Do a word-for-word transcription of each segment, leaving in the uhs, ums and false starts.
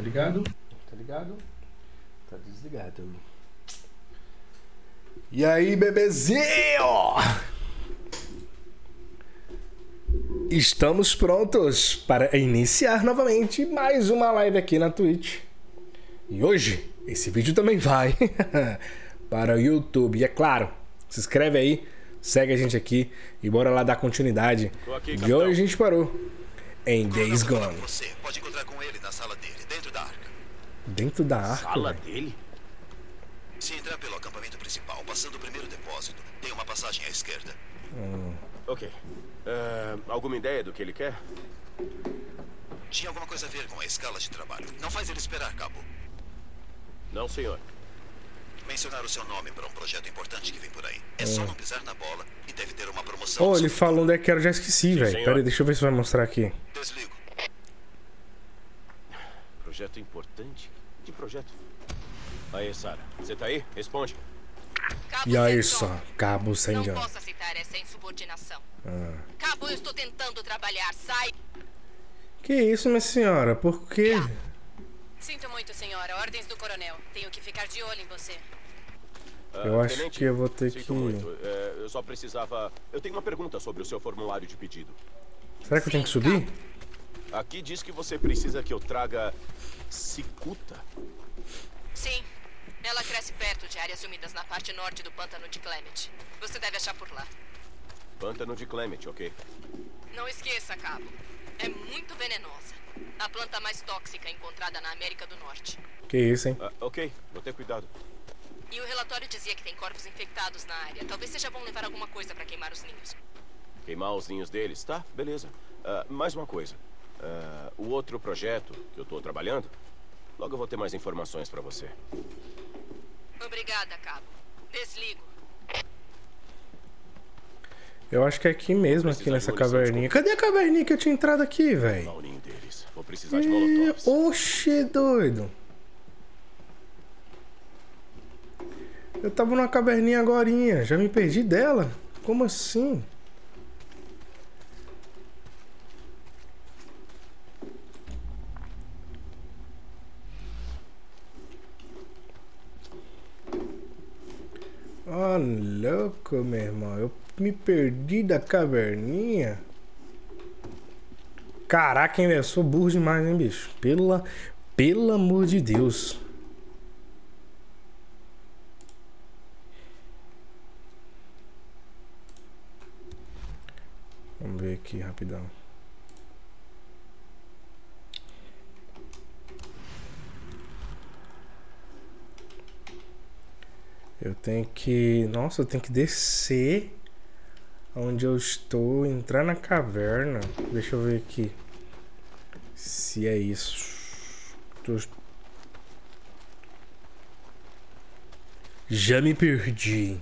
Tá ligado? Tá ligado? Tá desligado. E aí, bebezinho? Estamos prontos para iniciar novamente mais uma live aqui na Twitch. E hoje, esse vídeo também vai para o YouTube. E é claro, se inscreve aí, segue a gente aqui e bora lá dar continuidade. Aqui, e hoje a gente parou em Days Gone. Você pode encontrar com ele na sala dele, dentro da arca. Dentro da arca? Sala véio. Dele? Se entrar pelo acampamento principal, passando o primeiro depósito, tem uma passagem à esquerda. Hum. Ok. Uh, alguma ideia do que ele quer? Tinha alguma coisa a ver com a escala de trabalho. Não faz ele esperar, cabo. Não, senhor. Mencionar o seu nome para um projeto importante que vem por aí. É, é. só não pisar na bola e deve ter uma promoção. Oh, ele falou onde é que era, eu já esqueci, velho. Peraí, deixa eu ver se vai mostrar aqui. Desligo. Projeto importante? Que projeto? Aí, Sara. Você tá aí? Responde. Cabo e aí, só. Cabo sem Não engano. posso aceitar essa insubordinação. Ah. Cabo, eu estou tentando trabalhar. Sai. Que isso, minha senhora? Por quê? Yeah. Sinto muito, senhora. Ordens do coronel. Tenho que ficar de olho em você. Eu acho Tenente, que eu vou ter que... Muito. É, eu só precisava... Eu tenho uma pergunta sobre o seu formulário de pedido. Será que Sim, eu tenho que subir? Cabo. Aqui diz que você precisa que eu traga... cicuta? Sim. Ela cresce perto de áreas úmidas na parte norte do pântano de Clement. Você deve achar por lá. Pântano de Clement, ok. Não esqueça, cabo. É muito venenosa. A planta mais tóxica encontrada na América do Norte. Que isso, hein? Ah, ok, vou ter cuidado. E o relatório dizia que tem corpos infectados na área. Talvez seja bom levar alguma coisa para queimar os ninhos. Queimar os ninhos deles? Tá, beleza. Ah, mais uma coisa. Ah, o outro projeto que eu tô trabalhando... Logo eu vou ter mais informações pra você. Obrigada, cabo. Desligo. Eu acho que é aqui mesmo, Precisa aqui nessa caverninha. De... Cadê a caverninha que eu tinha entrado aqui, velho? Vou precisar e... de molotovs. Oxe, doido. Eu tava numa caverninha agorinha. Já me perdi dela. Como assim? Ó, oh, louco, meu irmão. Eu me perdi da caverninha. Caraca, hein, velho? Eu sou burro demais, hein, bicho? Pela... Pelo amor de Deus. Vamos ver aqui, rapidão. Eu tenho que... Nossa, eu tenho que descer onde eu estou, entrar na caverna. Deixa eu ver aqui se é isso. Tô... Já me perdi.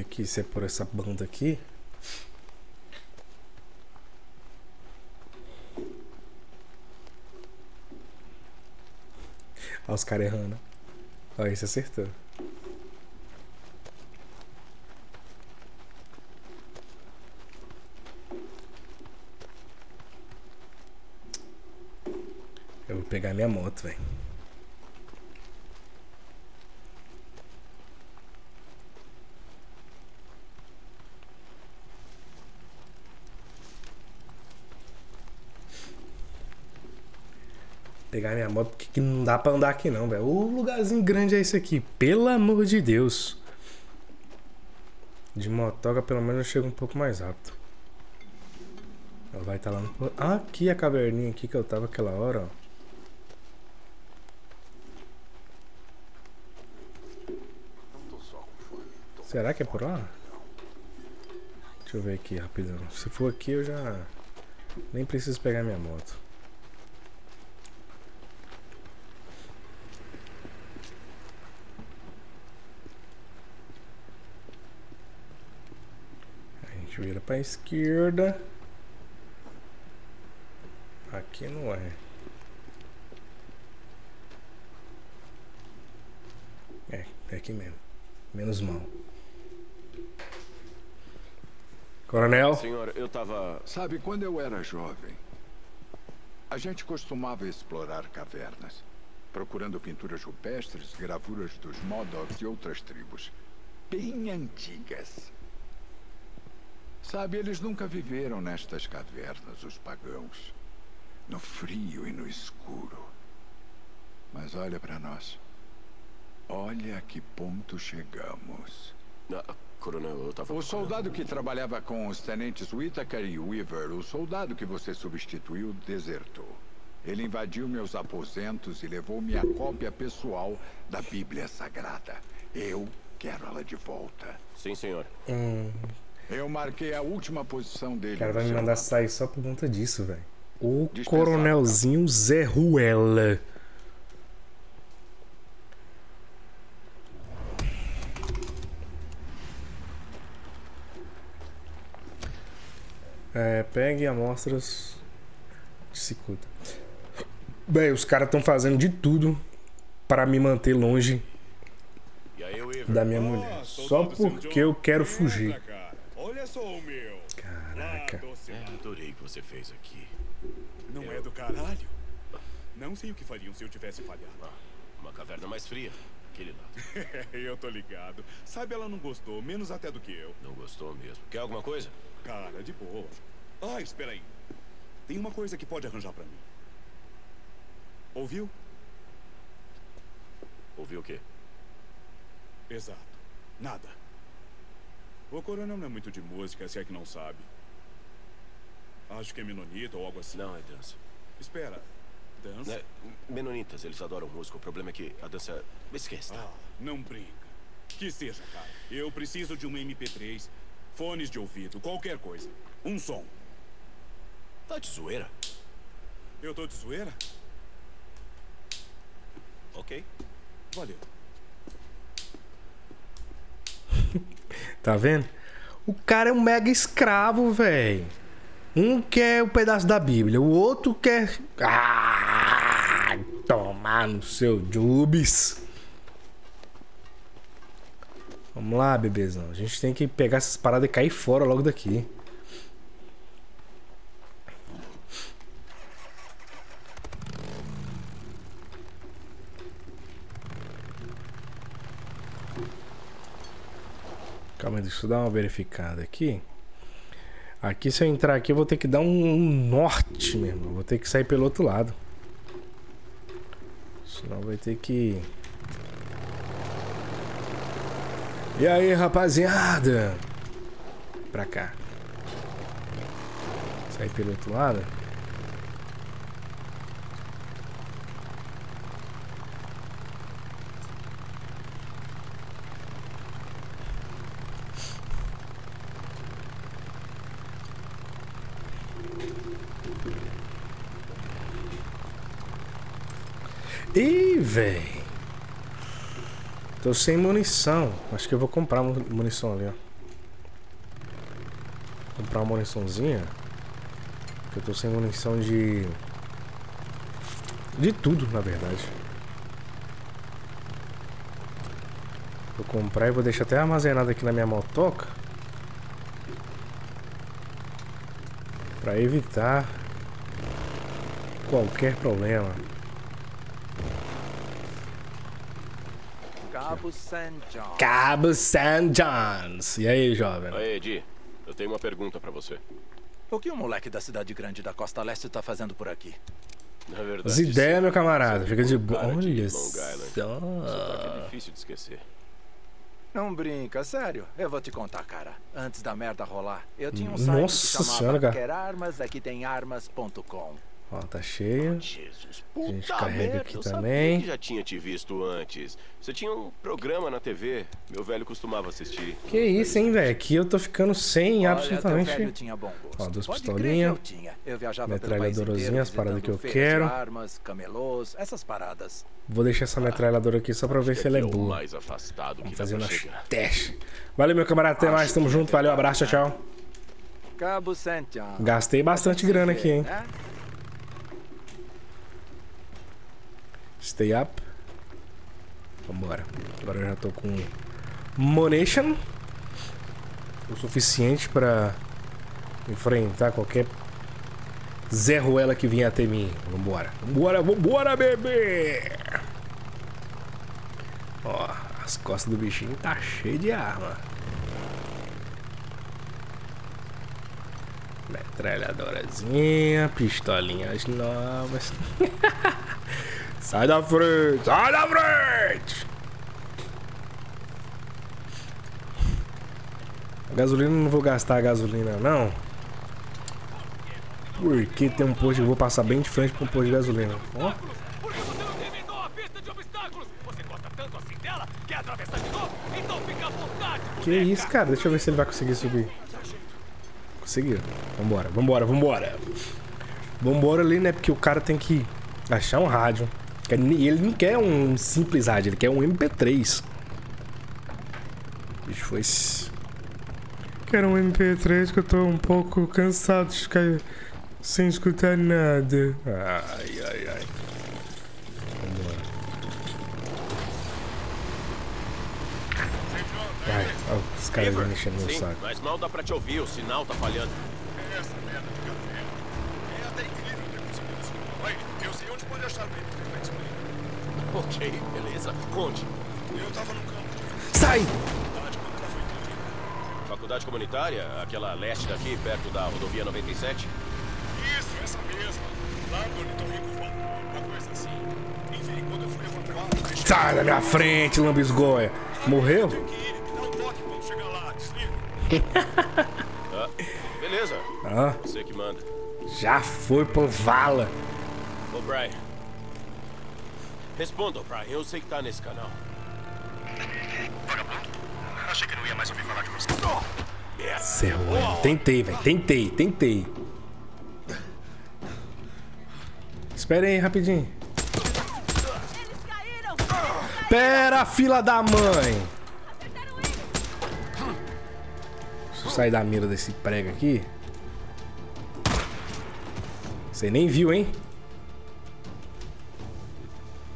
Aqui, se é por essa banda aqui. Olha os caras errando. Olha, esse acertou. Eu vou pegar minha moto, velho. Pegar minha moto, porque não dá pra andar aqui não, velho. O lugarzinho grande é esse aqui. Pelo amor de Deus. De motoca, pelo menos eu chego um pouco mais rápido. Ela vai estar tá lá no... Ah, aqui a caverninha aqui que eu tava aquela hora, ó. Será que é por lá? Deixa eu ver aqui, rapidão. Se for aqui, eu já... Nem preciso pegar minha moto. Vira pra esquerda. Aqui não é. É, é aqui mesmo. Menos mal. Coronel? Senhora, eu tava... Sabe, quando eu era jovem, a gente costumava explorar cavernas, procurando pinturas rupestres, gravuras dos Modocs e outras tribos, bem antigas. Sabe, eles nunca viveram nestas cavernas, os pagãos, no frio e no escuro. Mas olha pra nós. Olha a que ponto chegamos. Ah, coronel, eu tava... O soldado que trabalhava com os tenentes Whittaker e Weaver, o soldado que você substituiu, desertou. Ele invadiu meus aposentos e levou minha cópia pessoal da Bíblia Sagrada. Eu quero ela de volta. Sim, senhor. Hum. Eu marquei a última posição dele. O cara vai me mandar sair só por conta disso, velho. O Dispensado. Coronelzinho Zé Ruela. É, pegue amostras de cicuta. Bem, os caras estão fazendo de tudo para me manter longe da minha mulher. Só porque eu quero fugir. Caraca. Eu adorei o que você fez aqui. Não é do caralho? Não sei o que fariam se eu tivesse falhado. Uma caverna mais fria. Aquele lado. Eu tô ligado. Sabe, ela não gostou, menos até do que eu. Não gostou mesmo. Quer alguma coisa? Cara, de boa. Ah, espera aí. Tem uma coisa que pode arranjar pra mim. Ouviu? Ouviu o quê? Exato. Nada. O coronel não é muito de música, se é que não sabe. Acho que é menonita ou algo assim. Não, é dança. Espera. Dança? É, menonitas, eles adoram música. O problema é que a dança... Me esquece, tá? Ah, não brinca. Que seja, cara. Eu preciso de um M P três... Fones de ouvido, qualquer coisa. Um som. Tá de zoeira? Eu tô de zoeira? Ok. Valeu. Tá vendo? O cara é um mega escravo, velho. Um quer um pedaço da Bíblia, o outro quer... Ah, tomar no seu jubes. Vamos lá, bebezão. A gente tem que pegar essas paradas e cair fora logo daqui. Calma aí, deixa eu dar uma verificada aqui. Aqui, se eu entrar aqui, eu vou ter que dar um norte mesmo. Vou ter que sair pelo outro lado. Senão vai ter que... E aí, rapaziada? Pra cá. Sai pelo outro lado. Ih, véi. Tô sem munição. Acho que eu vou comprar munição ali, ó. Comprar uma muniçãozinha. Eu tô sem munição de... De tudo, na verdade. Vou comprar e vou deixar até armazenado aqui na minha motoca. Pra evitar qualquer problema. Cabo Sanjo. Cabo Sanjo. E aí, jovem? Aí, Edi, eu tenho uma pergunta pra você. O que o moleque da cidade grande da Costa Leste tá fazendo por aqui? Na verdade... As ideias, meu camarada. Fica de boa. Olha só. É difícil de esquecer. Não brinca, sério. Eu vou te contar, cara. Antes da merda rolar, eu tinha um site que chamava Quer Armas? Aqui tem armas ponto com. Ó, tá cheio. Oh, Jesus, puta a gente carrega merda, aqui eu também. Eu já tinha te visto antes. Você tinha um programa na T V. Meu velho costumava assistir. Que isso, hein, velho? Aqui eu tô ficando sem olha, absolutamente. Velho tinha bom gosto. Ó, duas pistolinhas. Metralhadorozinha, as paradas que eu quero. Armas, camelôs, essas paradas. Vou deixar essa metralhadora aqui só pra ver se ela é boa. Mais afastado que fazer nosso teste. Valeu, meu camarada. Até mais. Tamo junto. Valeu, abraço. Tchau, tchau. Cabo Sanjo. Gastei bastante grana aqui, hein? Stay up. Vambora. Agora eu já tô com Monation. O suficiente pra enfrentar qualquer Zé Ruela que vinha até mim. Vambora. Vambora, vambora, bebê! Ó, as costas do bichinho tá cheio de arma. Metralhadorazinha, pistolinhas novas. Sai da frente! Sai da frente! A gasolina não vou gastar a gasolina não. Porque tem um posto, eu vou passar bem de frente com um posto de gasolina. Ó. Por que você não terminou a pista de obstáculos? Você gosta tanto assim dela? Quer atravessar de novo? Então fica à vontade. Que isso, cara? Deixa eu ver se ele vai conseguir subir. Conseguiu. Vambora, vambora, vambora. Vambora ali, né? Porque o cara tem que achar um rádio. Ele não quer um simples rádio, ele quer um M P três. Bicho, foi... Quero um M P três que eu tô um pouco cansado de ficar sem escutar nada. Ai, ai, ai. Ai, olha os caras vão mexendo no saco. Mas mal dá pra te ouvir, o sinal tá falhando. É essa merda de café. É até incrível ter conseguido isso. Olha, eu sei onde pode achar bem. Ok, beleza. Onde? Eu tava no campo de... Sai! Faculdade comunitária, aquela leste daqui, perto da rodovia noventa e sete. Isso, essa mesma. Lá do ornitorrinco voador, uma coisa assim. Enfim, quando eu fui levantar... Sai da minha frente, lambisgoia. Morreu? Ah, beleza. Ah. Você que manda. Já foi pro vala. Ô, Brian. Responda, Brian. Eu sei que tá nesse canal. Vagabundo? Achei que não ia mais ouvir falar de você. Oh, merda. Céu, oh. Tentei, velho. Tentei, tentei. Espera aí, rapidinho. Eles caíram. Eles caíram. Pera, fila da mãe. Sai da mira desse prego aqui. Você nem viu, hein?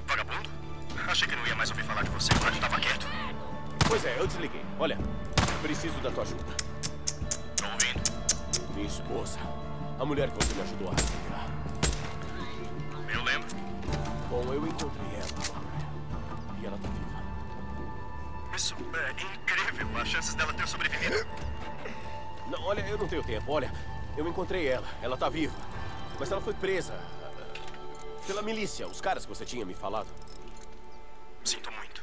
Vagabundo? Achei que não ia mais ouvir falar de você quando tava quieto. Pois é, eu desliguei. Olha, preciso da tua ajuda. Tô ouvindo. Minha esposa. A mulher que você me ajudou a recuperar. Eu lembro. Bom, eu encontrei ela. E ela tá viva. Isso é incrível. As chances dela ter sobrevivido. Não, olha, eu não tenho tempo, olha, eu encontrei ela, ela tá viva, mas ela foi presa uh, pela milícia, os caras que você tinha me falado. Sinto muito.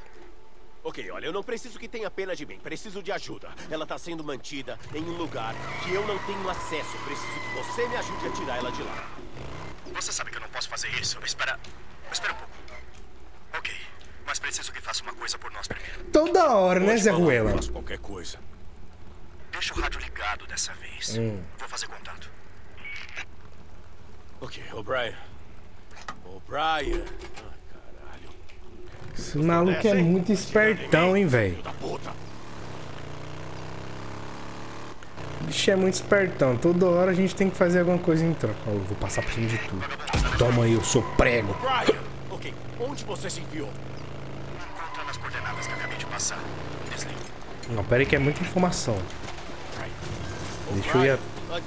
Ok, olha, eu não preciso que tenha pena de mim, preciso de ajuda. Ela tá sendo mantida em um lugar que eu não tenho acesso, preciso que você me ajude a tirar ela de lá. Você sabe que eu não posso fazer isso, espera, espera um pouco. Ok, mas preciso que faça uma coisa por nós primeiro. Toda hora, né, Zé Ruela? Faço qualquer coisa. Deixa o rádio ligado dessa vez. Hum. Vou fazer contato. Ok, O'Brien. O'Brien. Ah, caralho. Esse maluco é muito espertão, hein, velho. O bicho é muito espertão. Toda hora a gente tem que fazer alguma coisa em troca. Oh, eu vou passar por cima de tudo. Toma aí, eu sou prego. O'Brien. Ok, onde você se enviou? Encontrando as coordenadas que acabei de passar. Desliga. Não, pera aí que é muita informação. Deixa eu ir a...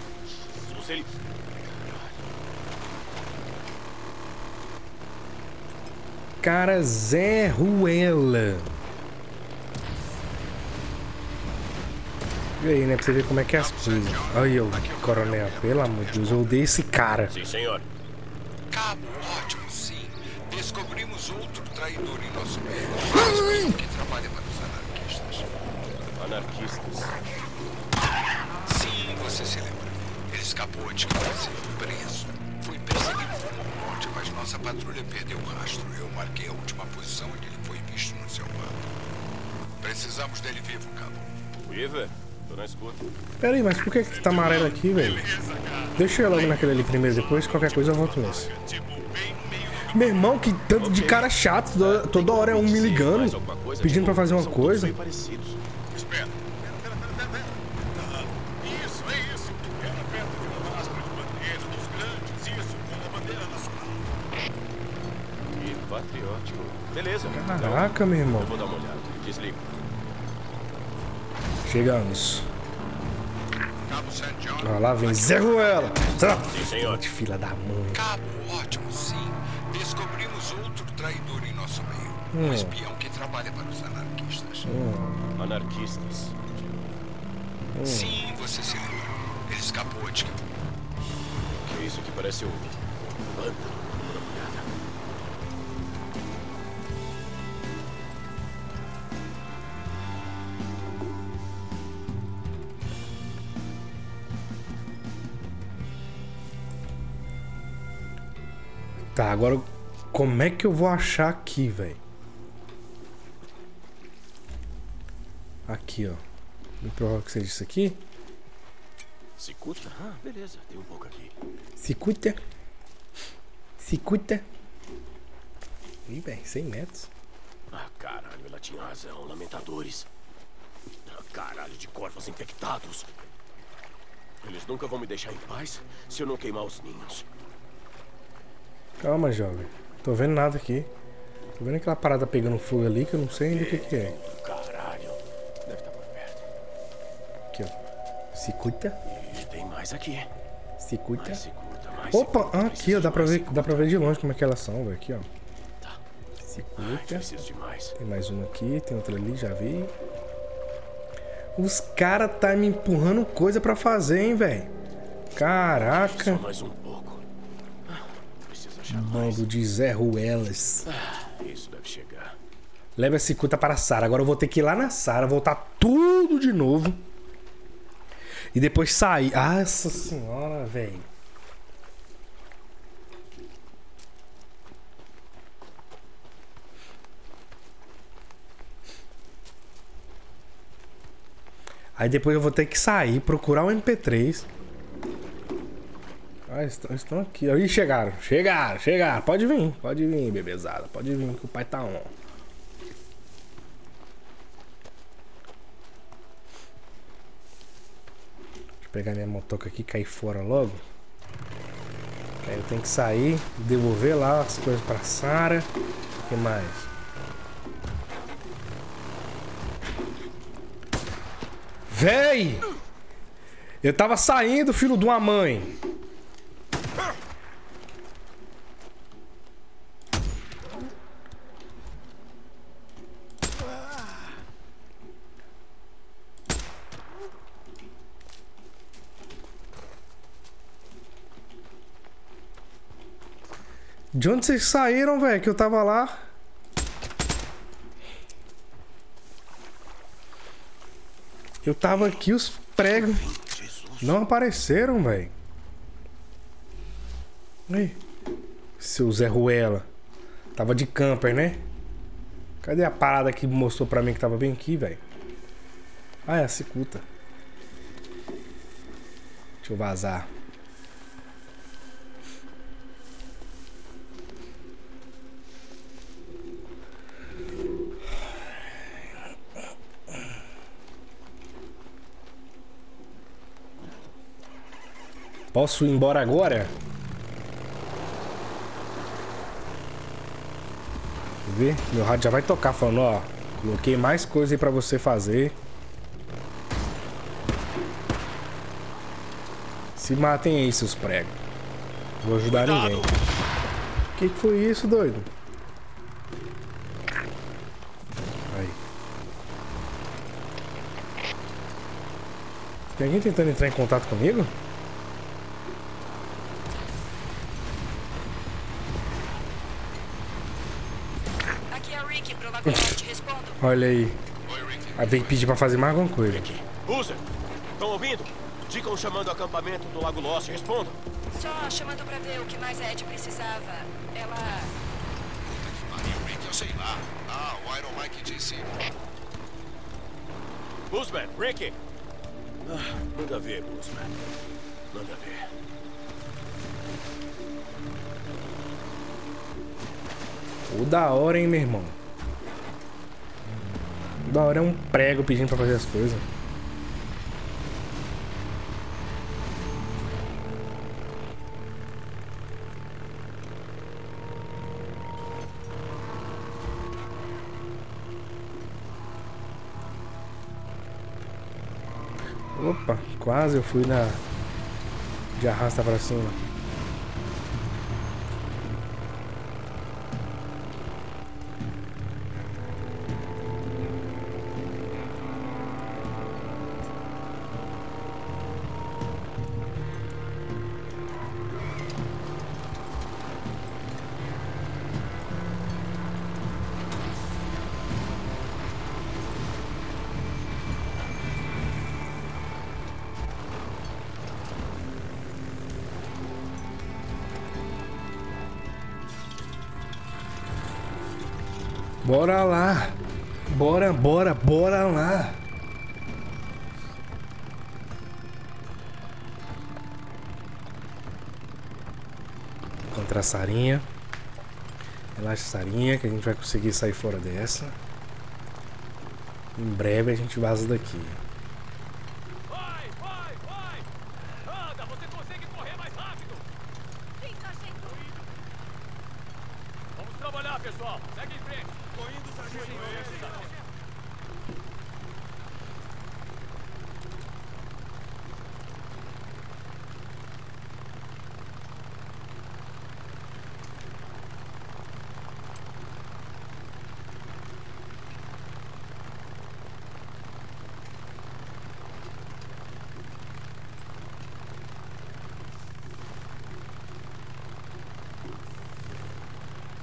Cara, Zé Ruela. E aí, né? Pra você ver como é que é as coisas. Ai, eu, coronel. Pelo amor de Deus, eu odeio esse cara. Sim, senhor. Cabo, ótimo, sim. Descobrimos outro traidor em nosso meio. Que trabalha para os anarquistas. Anarquistas? Você se lembra? Ele escapou de casa, preso. Fui perseguido como um monte, mas nossa patrulha perdeu o rastro. Eu marquei a última posição onde ele foi visto no seu mapa. Precisamos dele vivo, cabo. Weaver, tô na escuta. Pera aí, mas por que que tá amarelo aqui, velho? Deixa eu ir logo naquele ali primeiro, depois qualquer coisa eu volto nesse. Meu irmão, que tanto de cara chato. Toda, toda hora é um me ligando, pedindo pra fazer uma coisa. Espera. Patriótico. Beleza. Caraca, meu irmão. Eu vou dar uma olhada. Desligo. Chegamos. Cabo Sanjo. Ah, lá vem Zé Ruela. Sim, senhor. De fila da mãe. Cabo, ótimo, sim. Descobrimos outro traidor em nosso meio. Hum. Um espião que trabalha para os anarquistas. Hum. Anarquistas? Hum. Sim, você se lembra. Ele escapou de... O que é isso que parece um... Banda. Tá, agora como é que eu vou achar aqui, velho? Aqui, ó. Me prova que seja isso aqui. Cicuta? Ah, beleza. Tem um pouco aqui. Cicuta. Cicuta. Ih, velho, cem metros. Ah, caralho, ela tinha razão. Lamentadores. Ah, caralho, de corvos infectados. Eles nunca vão me deixar em paz se eu não queimar os ninhos. Calma, jovem. Tô vendo nada aqui. Tô vendo aquela parada pegando fogo ali que eu não sei ainda o que, que é. Caralho. Deve estar por perto. Aqui, ó. Cicuta. E tem mais aqui. Cicuta. Mais cicuta, mais opa! Cicuta. Ah, aqui, ó. Dá pra, ver, dá pra ver de longe como é que elas são, velho. Aqui, ó. Tá. Cicuta. Ai, mais. Tem mais uma aqui. Tem outra ali, já vi. Os caras tá me empurrando coisa pra fazer, hein, velho. Caraca. Só mais um pouco. Mando de Zé Ruelas. Ah, isso deve chegar. Leva a cicuta para a Sara. Agora eu vou ter que ir lá na Sara, voltar tudo de novo. E depois sair. Nossa senhora, velho. Aí depois eu vou ter que sair, procurar o M P três. Ah, estão, estão aqui. Ih, chegaram. Chegaram, chegaram. Pode vir, pode vir, bebezada. Pode vir, que o pai tá on. Deixa eu pegar minha motoca aqui e cair fora logo. Aí eu tenho que sair, devolver lá as coisas pra Sara. O que mais? Véi! Eu tava saindo, filho de uma mãe. De onde vocês saíram, velho? Que eu tava lá. Eu tava aqui, os pregos não apareceram, velho. Aí, seu Zé Ruela. Tava de camper, né? Cadê a parada que mostrou pra mim que tava bem aqui, velho? Ah, é a cicuta. Deixa eu vazar. Posso ir embora agora? Ver? Meu rádio já vai tocar falando, ó, coloquei mais coisa aí pra você fazer. Se matem aí, seus pregos. Vou ajudar cuidado. Ninguém. O que, que foi isso, doido? Aí. Tem alguém tentando entrar em contato comigo? Olha aí. Aí tem que pedir pra fazer mais alguma coisa. Usa! Estão ouvindo? Ficam chamando o acampamento do Lago Lost. Responda. Só chamando pra ver o que mais a Ed precisava. Ela... Eu sei lá. Ah, o Iron Mike disse... Busman, Ricky! Ah, manda ver, Busman. Manda ver. O da hora, hein, meu irmão? Da hora é um prego pedindo pra fazer as coisas. Opa, quase eu fui na... de arrasta pra cima. Bora lá! Bora, bora, bora lá! Encontrar a Sarinha. Relaxa, Sarinha, que a gente vai conseguir sair fora dessa. Em breve a gente vaza daqui. Vai, vai, vai! Anda, você consegue correr mais rápido! Quem tá achando? Vamos trabalhar, pessoal! Segue em frente!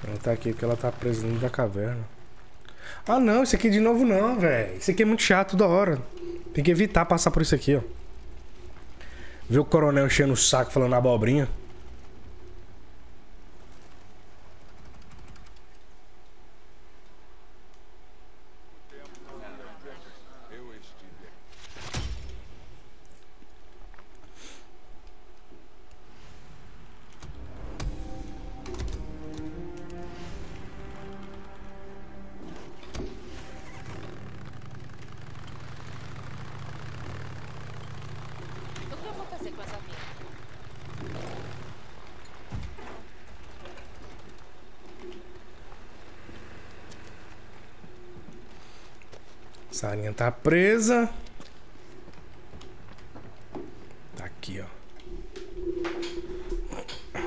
Ela tá aqui porque ela tá presa dentro da caverna. Ah não, isso aqui de novo não, velho. Isso aqui é muito chato, da hora. Tem que evitar passar por isso aqui, ó. Ver o coronel enchendo o saco falando abobrinha. Sarinha tá presa. Tá aqui, ó.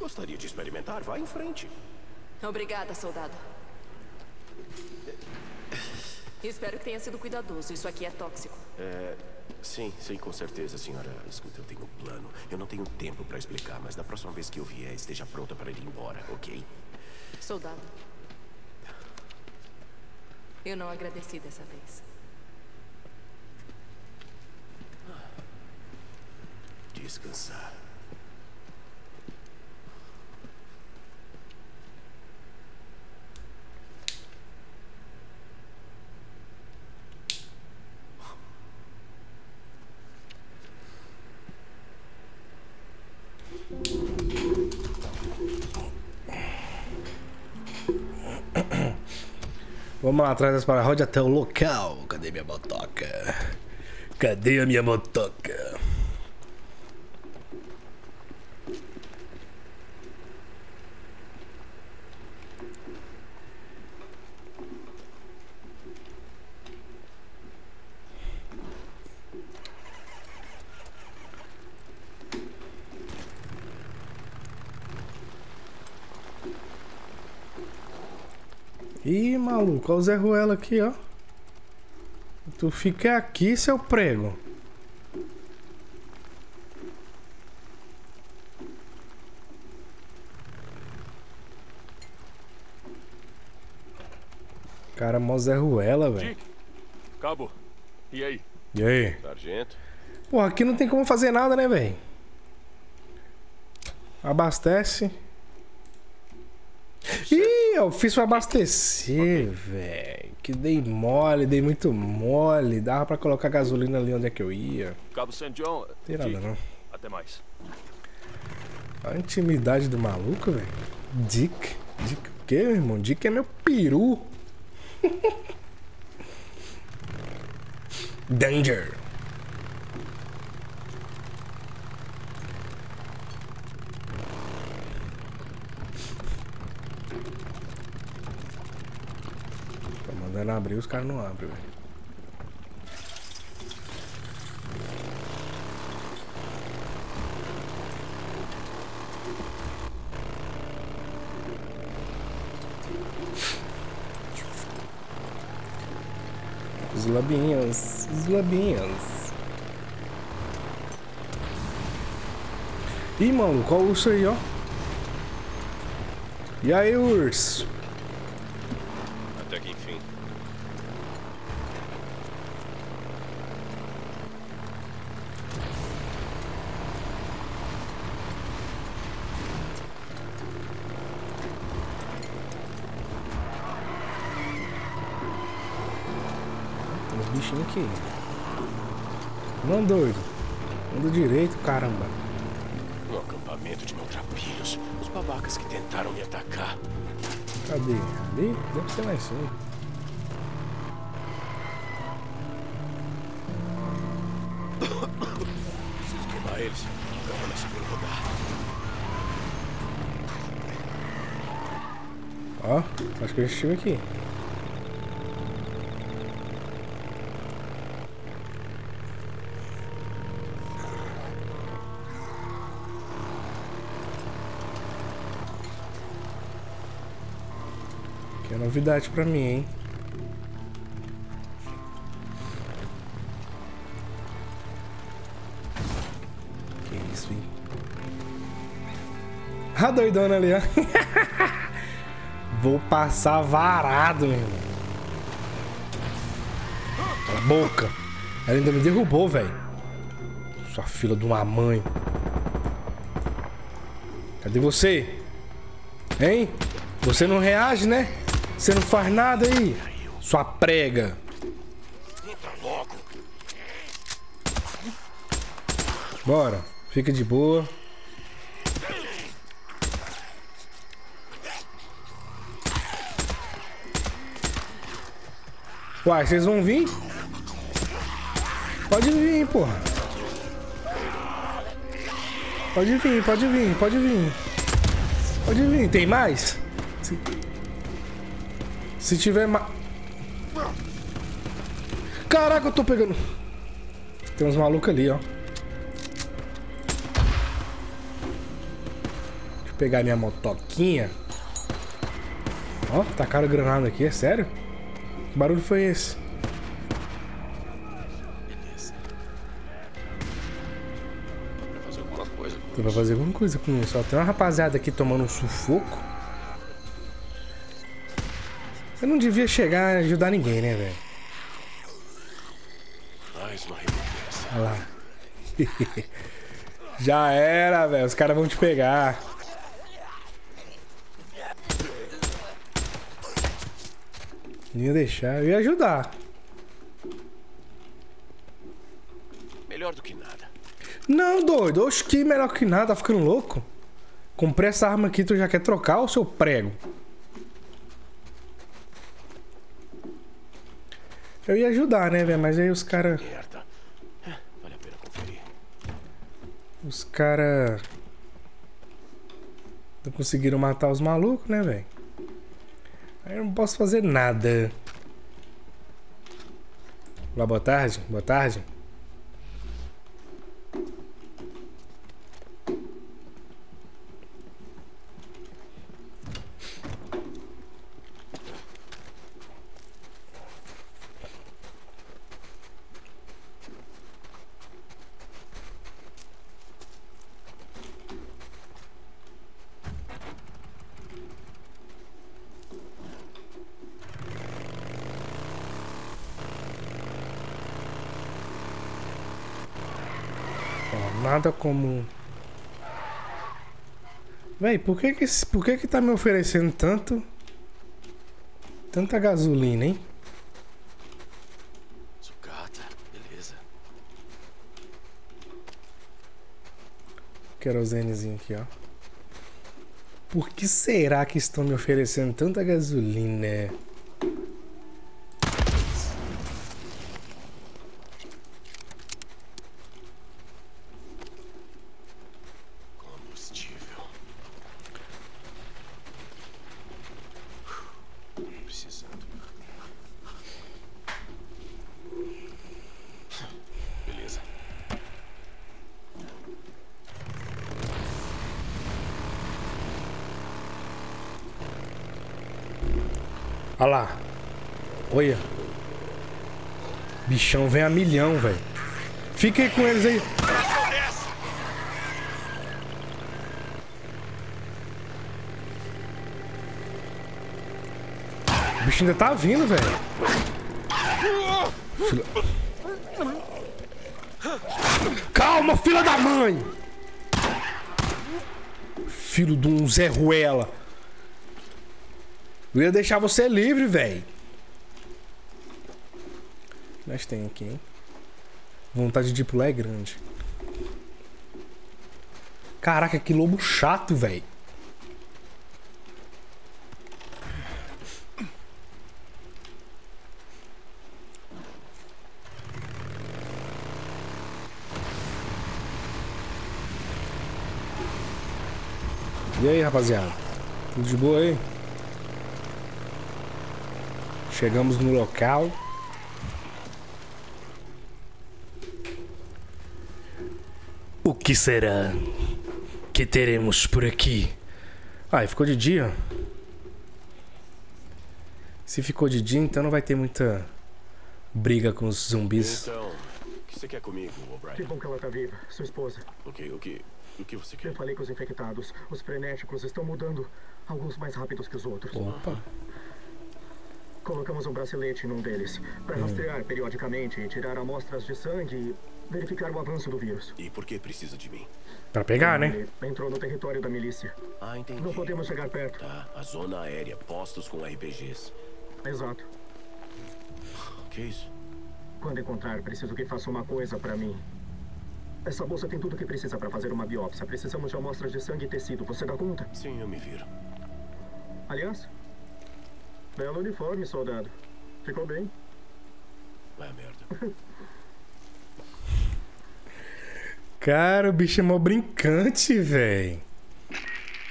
Gostaria de experimentar? Vai em frente. Obrigada, soldado. Espero que tenha sido cuidadoso. Isso aqui é tóxico. É... Sim, sim, com certeza, senhora. Escuta, eu tenho um plano. Eu não tenho tempo pra explicar, mas da próxima vez que eu vier, esteja pronta para ir embora, ok? Soldado, eu não agradeci dessa vez. Descansar. Vamos lá atrás das paradas, rode até o local. Cadê minha motoca? Cadê a minha motoca? Ih, maluco, olha o Zé Ruela aqui, ó. Tu fica aqui, seu prego. Cara, mó Zé Ruela, velho. Cabo, e aí? E aí? Sargento. Porra, aqui não tem como fazer nada, né, velho? Abastece. Ih, eu fiz pra abastecer, velho. Que dei mole, dei muito mole. Dava pra colocar gasolina ali onde é que eu ia. Cabo Sanjo, tem nada não. Até mais. A intimidade do maluco, velho. Dick. Dick o quê, meu irmão? Dick é meu peru. Danger. Mandando abrir, os caras não abrem, velho. os labinhos, os labinhos. Ih, maluco, olha o urso aí, ó. E aí, urso? Até que enfim. Tem uns bichinhos aqui. Não doido. Ando direito, caramba. No acampamento de maltrapilhos. Os babacas que tentaram me atacar. Cadê? Ali? Deve ser mais cedo. Preciso queimar eles. Calma nesse segundo lugar. Ó, acho que eu já estive aqui. Novidade pra mim, hein? Que isso, hein? A doidona ali, ó. Vou passar varado, meu irmão. Cala a boca. Ela ainda me derrubou, velho. Sua filha de uma mãe. Cadê você? Hein? Você não reage, né? Você não faz nada aí, sua prega. Entra logo. Bora, fica de boa. Uai, vocês vão vir? Pode vir, porra. Pode vir, pode vir, pode vir. Pode vir, tem mais? Sim. Se tiver ma... Caraca, eu tô pegando... Tem uns malucos ali, ó. Deixa eu pegar minha motoquinha. Ó, tacaram granada aqui, é sério? Que barulho foi esse? Beleza. Dá pra fazer alguma coisa com isso. Dá pra fazer alguma coisa com isso. Ó, tem uma rapaziada aqui tomando um sufoco. Eu não devia chegar a ajudar ninguém, né, velho? Olha lá. Já era, velho. Os caras vão te pegar. Não ia deixar. Eu ia ajudar. Melhor do que nada. Não, doido. Oxe, que melhor que nada. Tá ficando louco? Comprei essa arma aqui. Tu já quer trocar o seu prego? Eu ia ajudar, né, velho? Mas aí os caras... Vale a pena conferir. Os caras... Não conseguiram matar os malucos, né, velho? Aí eu não posso fazer nada. Lá, boa tarde. Boa tarde. Nada comum. Véi, por que que, por que que tá me oferecendo tanto... Tanta gasolina, hein? Sucata, beleza. Querosenezinho aqui, ó. Por que será que estão me oferecendo tanta gasolina? Olha lá. Olha. Bichão vem a milhão, velho. Fiquem com eles aí. O bicho ainda tá vindo, velho. Fila... Calma, filha da mãe! Filho de um Zé Ruela. Eu ia deixar você livre, velho. Nós tem aqui, hein? Vontade de pular é grande. Caraca, que lobo chato, velho. E aí, rapaziada? Tudo de boa aí? Chegamos no local. O que será que teremos por aqui? Ah, ficou de dia? Se ficou de dia, então não vai ter muita briga com os zumbis. Então, o que você quer comigo, O'Brien? Que bom que ela tá viva, sua esposa. Ok, ok. O que você quer? Eu falei com os infectados. Os frenéticos estão mudando. Alguns mais rápidos que os outros. Opa. Colocamos um bracelete num deles para hum. rastrear periodicamente e tirar amostras de sangue e verificar o avanço do vírus. E por que precisa de mim? Para pegar, né? Entrou no território da milícia. Ah, entendi. Não podemos chegar perto. Tá, a zona aérea, postos com R P Gs. Exato. Que isso? Quando encontrar, preciso que faça uma coisa para mim. Essa bolsa tem tudo o que precisa para fazer uma biópsia. Precisamos de amostras de sangue e tecido. Você dá conta? Sim, eu me viro. Aliás, belo uniforme, soldado. Ficou bem? Vai, merda. Cara, o bicho é mó brincante, velho.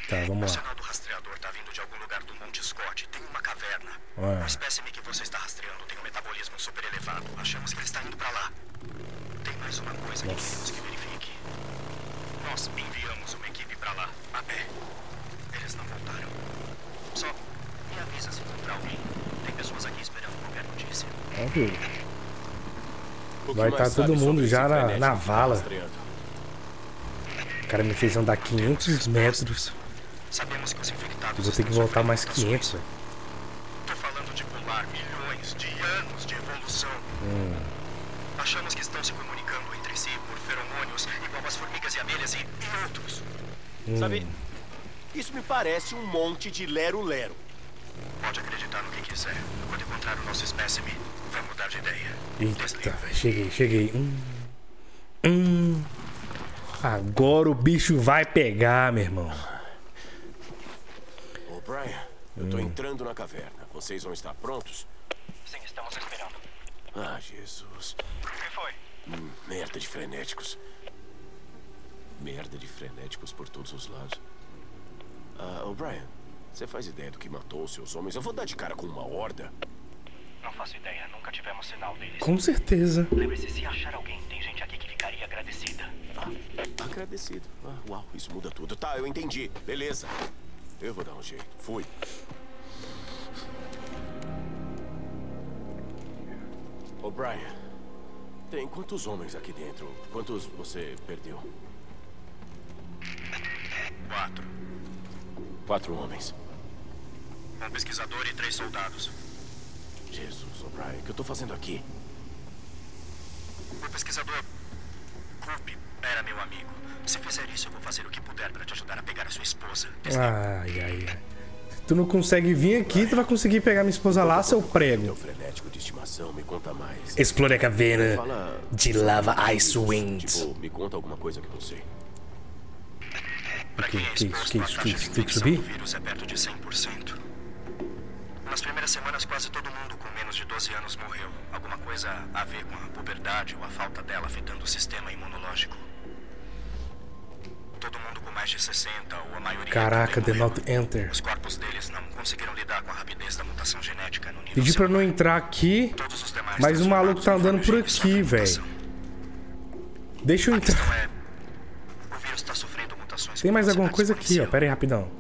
Tá, vamos lá. O chamado rastreador tá vindo de algum lugar do Monte Scott. Tem uma caverna. Ué. A espécime que você está rastreando tem um metabolismo super elevado. Achamos que ele está indo para lá. Tem mais uma coisa que temos que verifique. Nós enviamos uma equipe pra lá, a pé. Eles não voltaram. Só me avisa se encontrar alguém. Tem pessoas aqui esperando qualquer notícia. Ok. Vai estar todo mundo já na, na vala. O cara me fez andar quinhentos metros. Sabemos que os infectados... Eu vou ter que voltar mais quinhentos, velho. Tô falando de pular milhões de anos de evolução. Hum. Achamos que estão se comunicando entre si por feromônios, igual as formigas e abelhas e, e outros. Hum. Sabe, isso me parece um monte de lero-lero. Pode acreditar no que quiser. Quando encontrar o nosso espécime, vai mudar de ideia. Eita, cheguei, cheguei. Hum. Hum. Agora o bicho vai pegar, meu irmão. Ô, Brian, eu tô hum. entrando na caverna. Vocês vão estar prontos? Sim, estamos esperando. Ah, Jesus. O que foi? Hum, merda de frenéticos. Merda de frenéticos por todos os lados. Ah, O'Brien, você faz ideia do que matou os seus homens? Eu vou dar de cara com uma horda. Não faço ideia, nunca tivemos sinal deles. Com certeza. Lembre-se, se achar alguém, tem gente aqui que ficaria agradecida. Ah, agradecido? Ah, uau, isso muda tudo. Tá, eu entendi. Beleza. Eu vou dar um jeito. Fui. O'Brien. Tem quantos homens aqui dentro? Quantos você perdeu? Quatro. Quatro homens. Um pesquisador e três soldados. Jesus, O'Brien, o que eu tô fazendo aqui? O pesquisador... Cooper era meu amigo. Se fizer isso, eu vou fazer o que puder pra te ajudar a pegar a sua esposa. Ai, ai, ai. Se tu não consegue vir aqui, tu vai conseguir pegar minha esposa lá, seu prego. Meu frenético de estimação, me conta mais. Explore a caverna de lava Icewind. Tipo, me conta alguma coisa que não sei. Que isso, que isso, que isso, tem que subir? O vírus é perto de cem por cento. Nas primeiras semanas, quase todo mundo com menos de doze anos morreu. Alguma coisa a ver com a puberdade ou a falta dela afetando o sistema imunológico. Todo mundo com mais de sessenta, ou a maioria... Caraca, the not enter. Os corpos deles não conseguiram lidar com a rapidez da mutação genética no nível... Pedi pra não entrar aqui, mas o maluco tá andando por aqui, velho. Deixa eu entrar. É, o vírus tá sofrendo mutações. Tem mais alguma coisa aqui, ó. Pera aí, rapidão.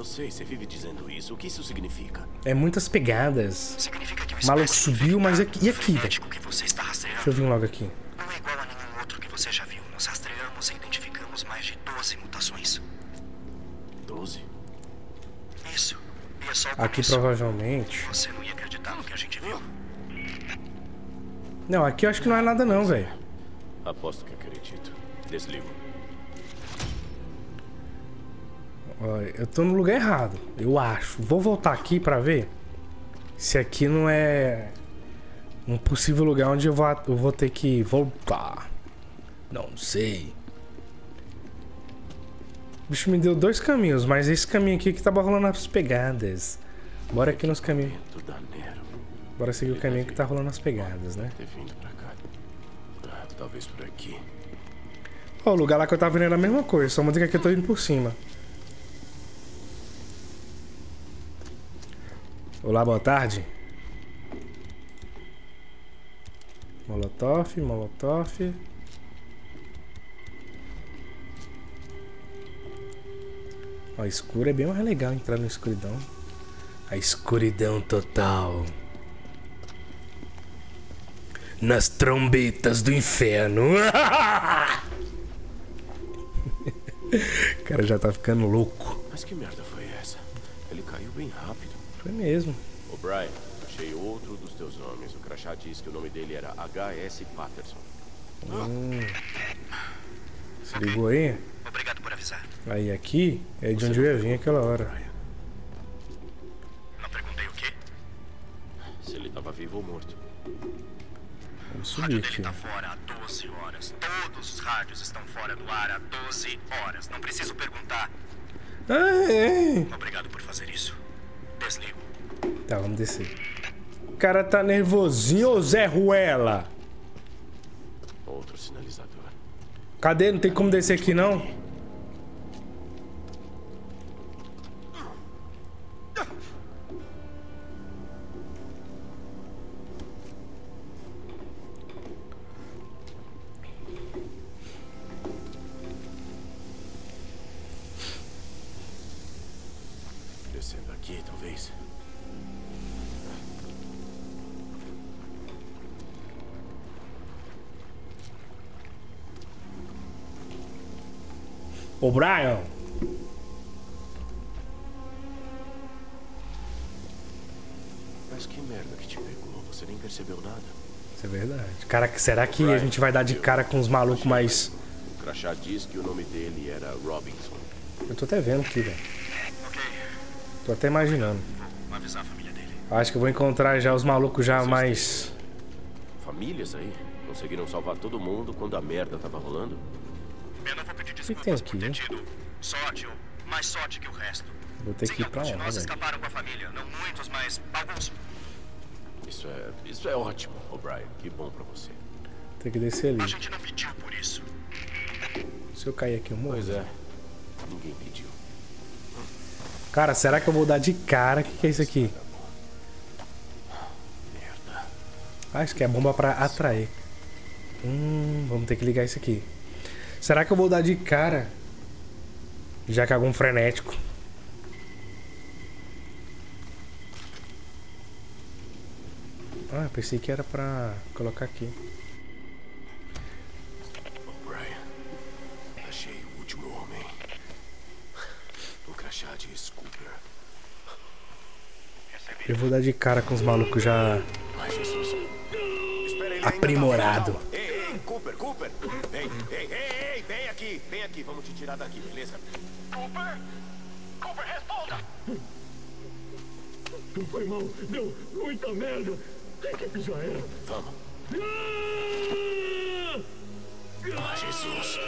Eu sei, você vive dizendo isso. O que isso significa? É muitas pegadas. Significa que o maluco subiu, mas aqui. E aqui, velho? Que você está rastreando. Deixa eu vir logo aqui. Não é igual a nenhum outro que você já viu. Nós rastreamos e identificamos mais de doze mutações. doze? Isso. E é só aqui provavelmente. Você não ia acreditar no que a gente viu? Não, aqui eu acho que não é nada não, velho. Aposto que acredito. Desligo. Eu tô no lugar errado, eu acho. Vou voltar aqui pra ver se aqui não é um possível lugar onde eu vou, eu vou ter que voltar. Não sei. O bicho me deu dois caminhos, mas esse caminho aqui que tava rolando as pegadas. Bora aqui nos caminhos. Bora seguir o caminho que tá rolando as pegadas, né? Talvez por aqui. O lugar lá que eu tava vendo era a mesma coisa, só muda que aqui eu tô indo por cima. Olá, boa tarde. Molotov, molotov. Ó, escuro é bem mais legal entrar na escuridão. A escuridão total. Nas trombetas do inferno. O cara já tá ficando louco. Mas que merda foi essa? Ele caiu bem rápido. Foi mesmo. O'Brien, achei outro dos teus homens. O crachá diz que o nome dele era H S Patterson. Hum. Se ligou aí? Obrigado por avisar. Aí aqui é de onde eu ia vir aquela hora. Não perguntei o quê? Se ele tava vivo ou morto. Vamos subir aqui. O rádio dele tá fora há doze horas. Todos os rádios estão fora do ar há doze horas. Não preciso perguntar. Ah, é. Obrigado por fazer isso. Tá, vamos descer. O cara tá nervosinho, ô Zé Ruela. Outro sinalizador. Cadê? Não tem como descer aqui, não? Ô, Brian. Mas que merda que te pegou, você nem percebeu nada. Isso é verdade. Cara, será que Brian, a gente vai dar de cara com os malucos mais... O crachá diz que o nome dele era Robinson. Eu tô até vendo aqui, velho. Ok. Tô até imaginando. Vou avisar a família dele. Acho que eu vou encontrar já os malucos já Vocês mais... Têm... Famílias aí? Conseguiram salvar todo mundo quando a merda tava rolando? Eu não vou pedir desculpas por ter tido sorte ou mais sorte que o resto. Vou ter que ir pra lá, nós escaparam com a família, não muitos, mas alguns. Isso é, isso é ótimo, O'Brien. Que bom pra você. Tem que descer ali. A gente não pediu por isso. Se eu cair aqui eu morro. Pois é. Ninguém pediu. Cara, será que eu vou dar de cara? O que, que é isso aqui? Merda. Ah, isso aqui é bomba pra atrair. Hum, vamos ter que ligar isso aqui. Será que eu vou dar de cara? Já que algum frenético. Ah, eu pensei que era pra colocar aqui. Brian, achei o último homem. O crachá de Cooper. Eu vou dar de cara com os malucos já aprimorado. Ei, Cooper, Cooper. Ei, ei, ei. Vem aqui, vem aqui, vamos te tirar daqui, beleza? Cooper! Cooper, responda! Desculpa, irmão, deu muita merda. A equipe já era. Vamos. Ah, Jesus!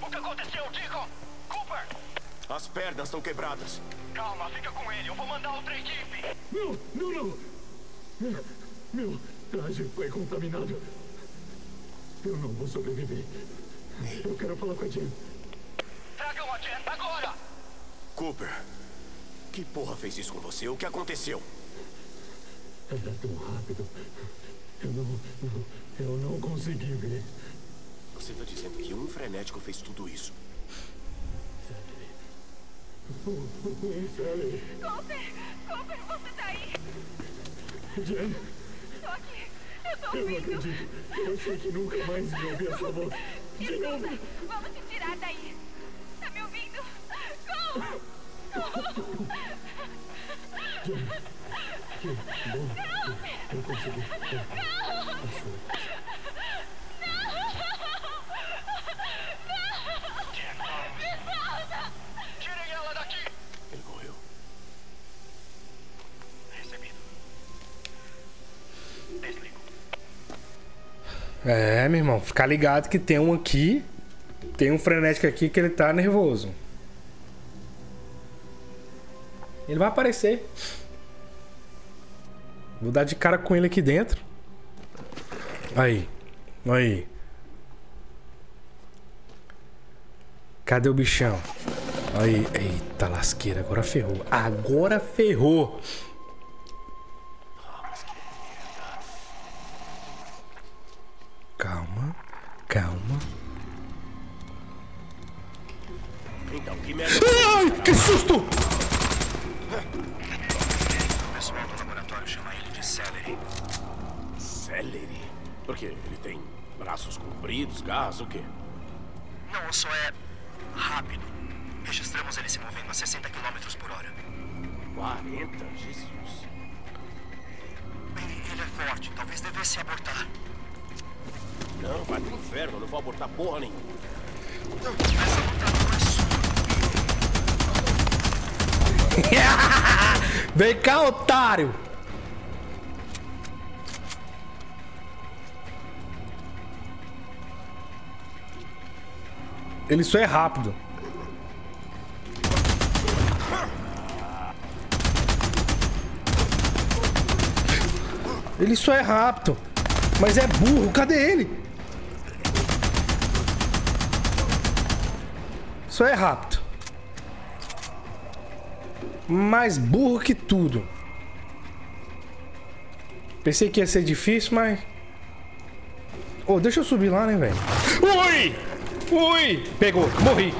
O que aconteceu, Dico? Cooper! As pernas estão quebradas. Calma, fica com ele, eu vou mandar outra equipe. Não, não, não. Meu, meu traje foi contaminado. Eu não vou sobreviver. Eu quero falar com a Jen. Tragam a Jen agora! Cooper, que porra fez isso com você? O que aconteceu? Era tão rápido. Eu não, não, eu não consegui ver. Você tá dizendo que um frenético fez tudo isso? Celery. Celery! Cooper! Cooper, você tá aí? Jen! Tô aqui! Eu tô ouvindo! Eu não acredito! Eu achei que nunca mais ia ouvir a sua voz! De novo! Vamos te tirar daí! Tá me ouvindo? Cooper! Jen! Que bom! Eu consegui! Não! É, meu irmão, ficar ligado que tem um aqui, tem um frenético aqui que ele tá nervoso. Ele vai aparecer. Vou dar de cara com ele aqui dentro. Aí, aí. Cadê o bichão? Aí, eita lasqueira, agora ferrou. Agora ferrou. Calma, calma. Então, que merda. Ai, que susto! Pessoal do laboratório chama ele de Celery. Celery? Por quê? Ele tem braços compridos, garras, o quê? Não, só é rápido. Registramos ele se movendo a sessenta quilômetros por hora. quarenta? Jesus. Bem, ele é forte. Talvez devesse abortar. Não, vai pro inferno, não vou abortar porra nenhuma. Vem cá, otário! Ele só é rápido. Ele só é rápido. Mas é burro, cadê ele? Só é rápido. Mais burro que tudo. Pensei que ia ser difícil, mas... Oh, deixa eu subir lá, né, velho? Ui! Ui! Pegou, morri.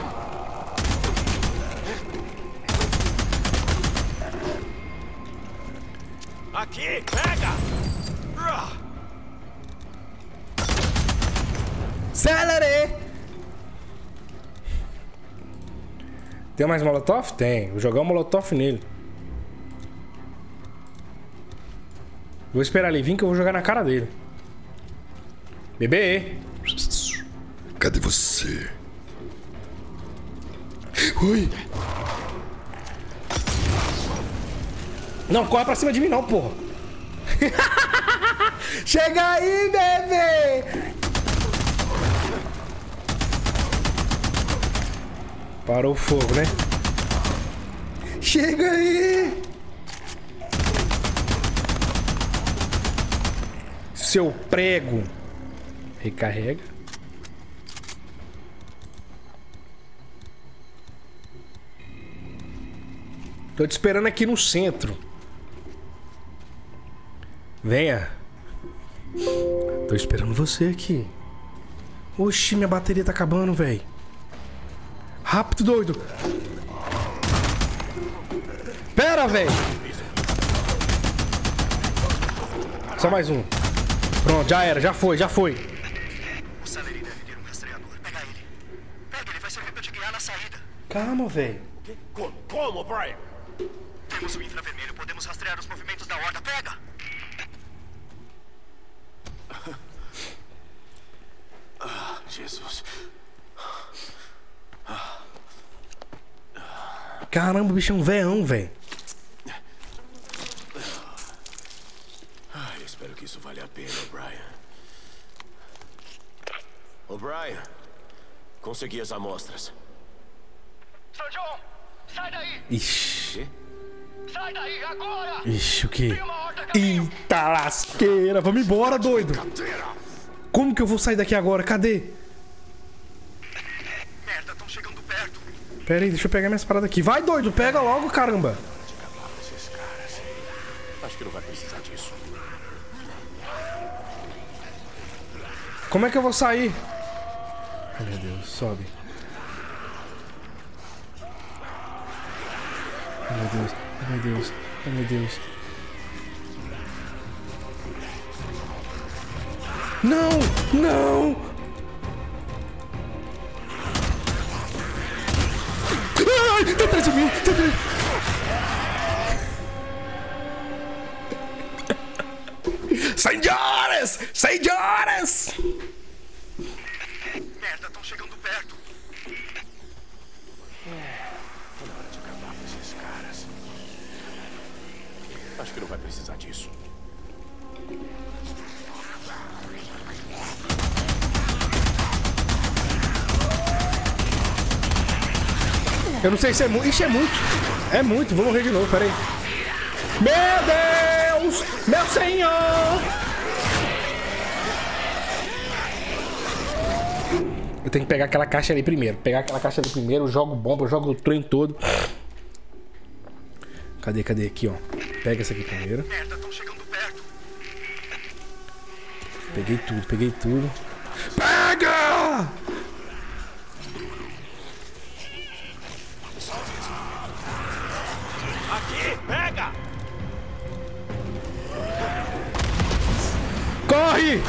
Aqui, pega! Celery! Tem mais molotov? Tem. Vou jogar um molotov nele. Vou esperar ele vir que eu vou jogar na cara dele. Bebê! Cadê você? Ui! Não, corre pra cima de mim não, porra! Chega aí, bebê! Parou o fogo, né? Chega aí! Seu prego! Recarrega. Tô te esperando aqui no centro. Venha. Tô esperando você aqui. Oxi, minha bateria tá acabando, velho. Rápido, doido. Pera, velho. Só mais um. Pronto, já era, já foi, já foi. O Celery deve ter um rastreador. Pega ele. Pega, ele vai servir pra te guiar na saída. Calma, velho. Como? Como, Brian? Temos o infravermelho, podemos rastrear os movimentos da horda. Pega! Ah, Jesus. Caramba, o bicho é um veão, velho. Eu espero que isso valha a pena, O'Brien. O'Brien, consegui as amostras. Sanjo, sai daí! Ixi. Sai daí agora! Ixi, o que? Eita lasqueira! Vamos embora, doido! Como que eu vou sair daqui agora? Cadê? Merda, estão chegando perto. Pera aí, deixa eu pegar minhas paradas aqui. Vai, doido, pega logo, caramba. Acho que não vai precisar disso. Como é que eu vou sair? Ai, meu Deus, sobe. Ai meu Deus, ai meu Deus, ai meu Deus. Não, não. Ai, tá atrás de mim, tá atrás. Senhoras, senhoras. Merda, estão chegando perto. É hora de acabar com esses caras. Acho que não vai precisar disso. Eu não sei se é muito. Ixi, é muito. É muito. Vou morrer de novo, peraí. Meu Deus! Meu Senhor! Eu tenho que pegar aquela caixa ali primeiro. Pegar aquela caixa ali primeiro. Eu jogo bomba, eu jogo o trem todo. Cadê, cadê? Aqui, ó. Pega essa aqui primeiro. Peguei tudo, peguei tudo. Pega! Aqui, pega! Corre!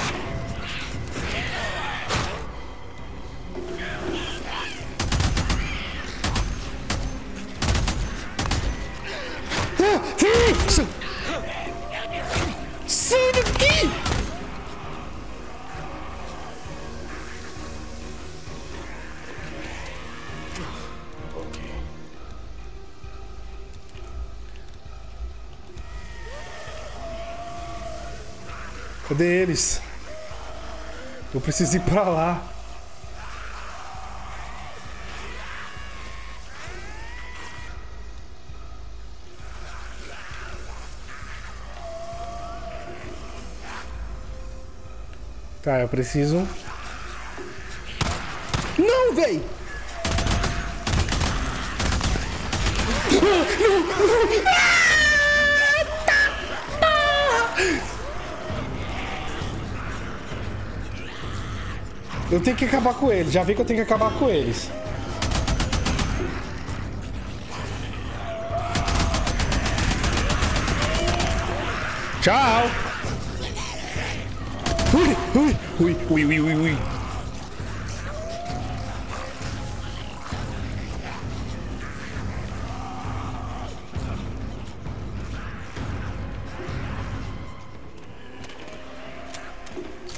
Sai daqui! Cadê eles? Eu preciso ir pra lá. Tá, eu preciso. Não, véi! Não, não. Ah! Eu tenho que acabar com eles. Já vi que eu tenho que acabar com eles. Tchau. Ui, ui, ui, ui, ui, ui, ui.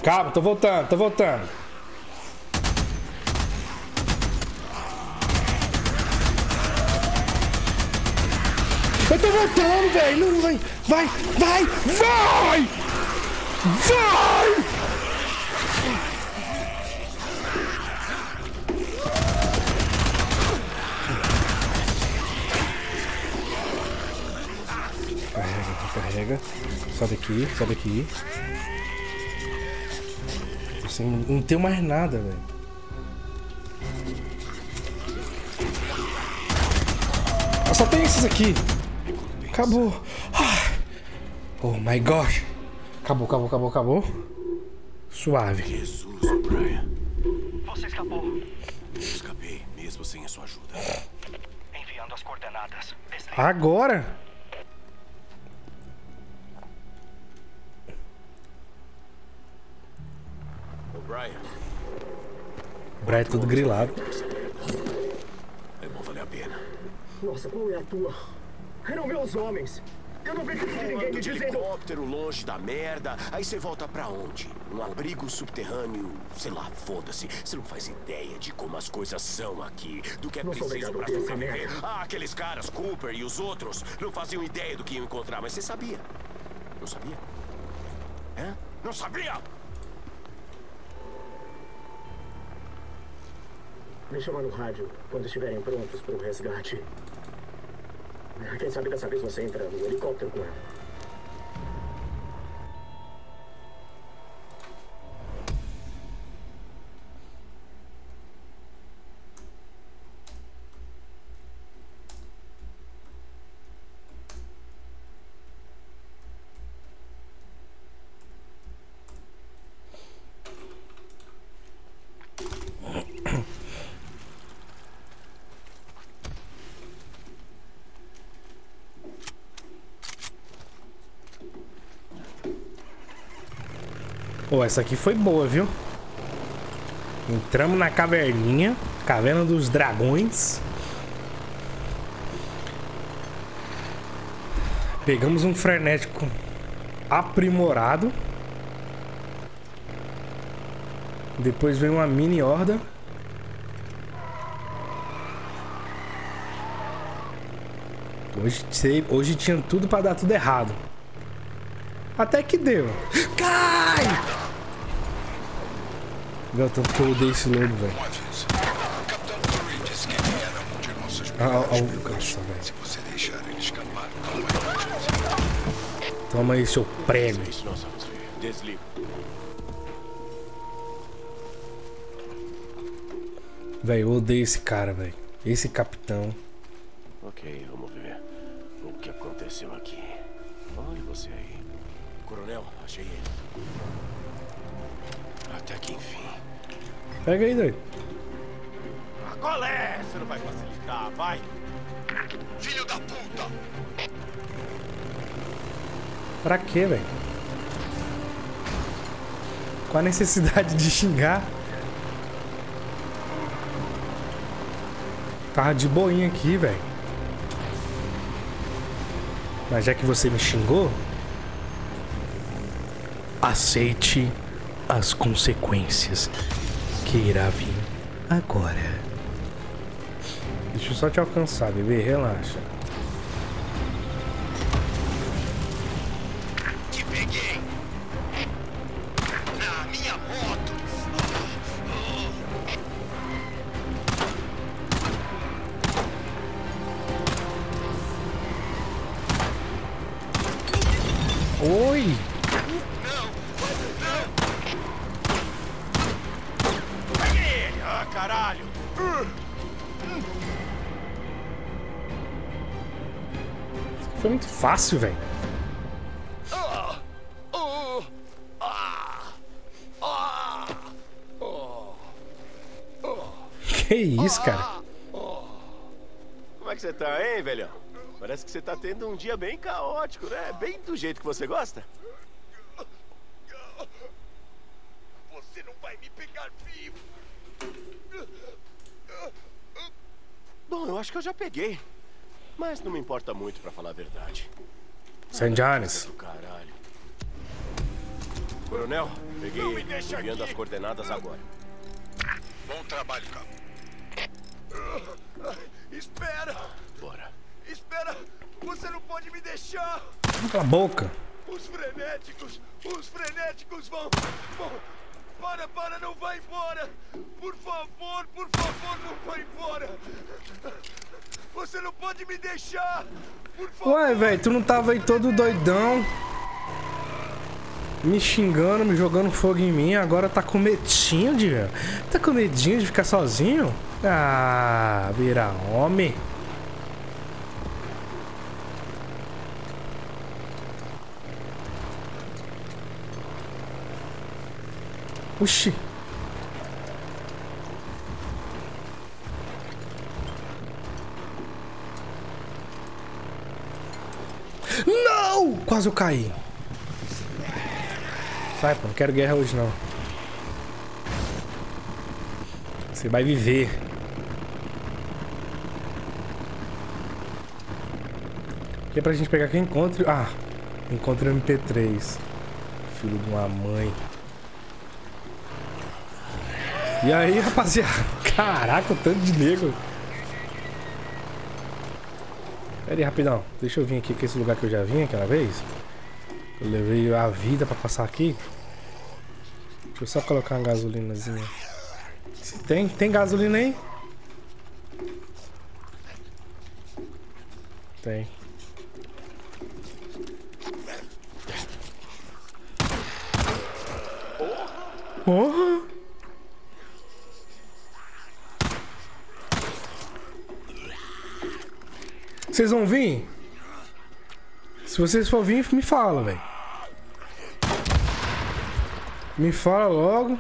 Calma, tô voltando, tô voltando. Eu tô voltando, velho. Não, vai, vai, vai, vai! Vai! Carrega, carrega. Sobe aqui, sobe aqui. Assim, não tenho mais nada, velho. Só tem esses aqui. Acabou. Ah. Oh my gosh. Acabou, acabou, acabou, acabou. Suave. Jesus, Brian. Você escapou. Escapei, mesmo sem a sua ajuda. Enviando as coordenadas. Agora? O Brian. O Brian é todo grilado. É bom, valer a pena. Nossa, qual é a tua? Eram meus homens. Eu não vejo ninguém me dizendo... helicóptero longe da merda. Aí você volta pra onde? Um abrigo subterrâneo? Sei lá, foda-se. Você não faz ideia de como as coisas são aqui. Do que é preciso pra sobreviver. Ah, aqueles caras, Cooper e os outros, não faziam ideia do que iam encontrar. Mas você sabia. Não sabia? Hã? Não sabia? Me chama no rádio quando estiverem prontos pro resgate. Quem sabe dessa vez você entra no helicóptero com ela. Pô, essa aqui foi boa, viu? Entramos na caverninha, caverna dos dragões. Pegamos um frenético aprimorado. Depois veio uma mini horda. Hoje, hoje tinha tudo pra dar tudo errado. Até que deu. Cai! Meu, tanto que eu odeio esse lobo, velho. Ah, nossa, velho. Toma aí, seu prêmio. Velho, eu odeio esse cara, velho. Esse capitão. Ok, vamos ver o que aconteceu aqui. Olha você aí. Coronel, achei ele. Até que enfim. Pega aí, doido. Ah, qual é? Você não vai facilitar, vai. Filho da puta! Pra quê, velho? Qual a necessidade de xingar? Tava de boinha aqui, velho. Mas já que você me xingou, aceite as consequências que irá vir agora. Deixa eu só te alcançar, bebê. Relaxa. Te peguei. Na minha moto. Oi. Caralho! Foi muito fácil, velho. Que isso, cara? Como é que você tá, hein, velhão? Parece que você tá tendo um dia bem caótico, né? Bem do jeito que você gosta. Você não vai me pegar vivo. Bom, eu acho que eu já peguei. Mas não me importa muito, pra falar a verdade. Saint John's. Caralho. Coronel, peguei ele. Tô enviando as coordenadas agora. Bom trabalho, cabo. Espera. Bora. Espera. Você não pode me deixar. Cala a boca. Os frenéticos. Os frenéticos vão... vão... Para, para, não vai embora! Por favor, por favor, não vai embora! Você não pode me deixar! Por favor! Ué, velho, tu não tava aí todo doidão? Me xingando, me jogando fogo em mim, agora tá com medinho de... Tá com medinho de ficar sozinho? Ah, vira homem! Oxi. Não! Quase eu caí. Sai, pô. Não quero guerra hoje, não. Você vai viver. Aqui é pra gente pegar quem encontre... Ah, encontre o M P três. Filho de uma mãe. E aí, rapaziada? Caraca, o tanto de nego. Pera aí, rapidão. Deixa eu vir aqui, que é esse lugar que eu já vim aquela vez. Eu levei a vida pra passar aqui. Deixa eu só colocar uma gasolinazinha. Se tem, tem gasolina aí? Tem. Porra! Oh. Vocês vão vir? Se vocês for vir, me fala, velho. Me fala logo.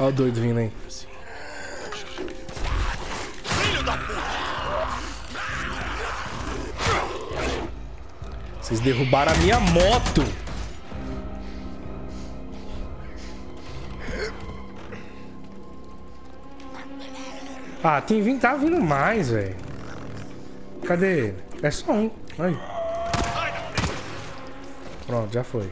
Olha o doido vindo aí. Filho da puta! Vocês derrubaram a minha moto. Ah, tem vindo, tá vindo mais, velho. Cadê? É só um. Aí. Pronto, já foi.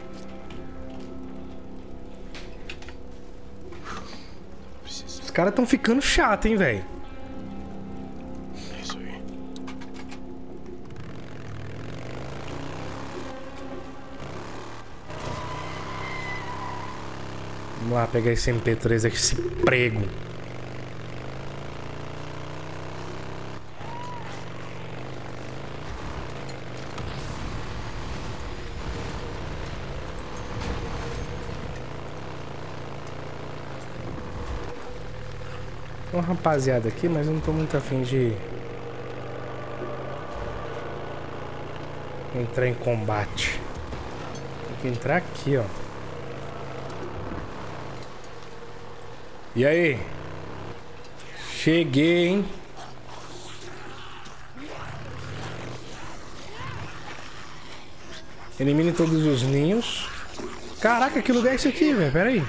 Os caras tão ficando chato, hein, velho. É isso aí. Vamos lá pegar esse M P três aqui, esse prego. Uma rapaziada aqui, mas eu não tô muito afim de entrar em combate. Tem que entrar aqui, ó. E aí? Cheguei, hein? Elimine todos os ninhos. Caraca, que lugar é esse aqui, velho? Pera aí.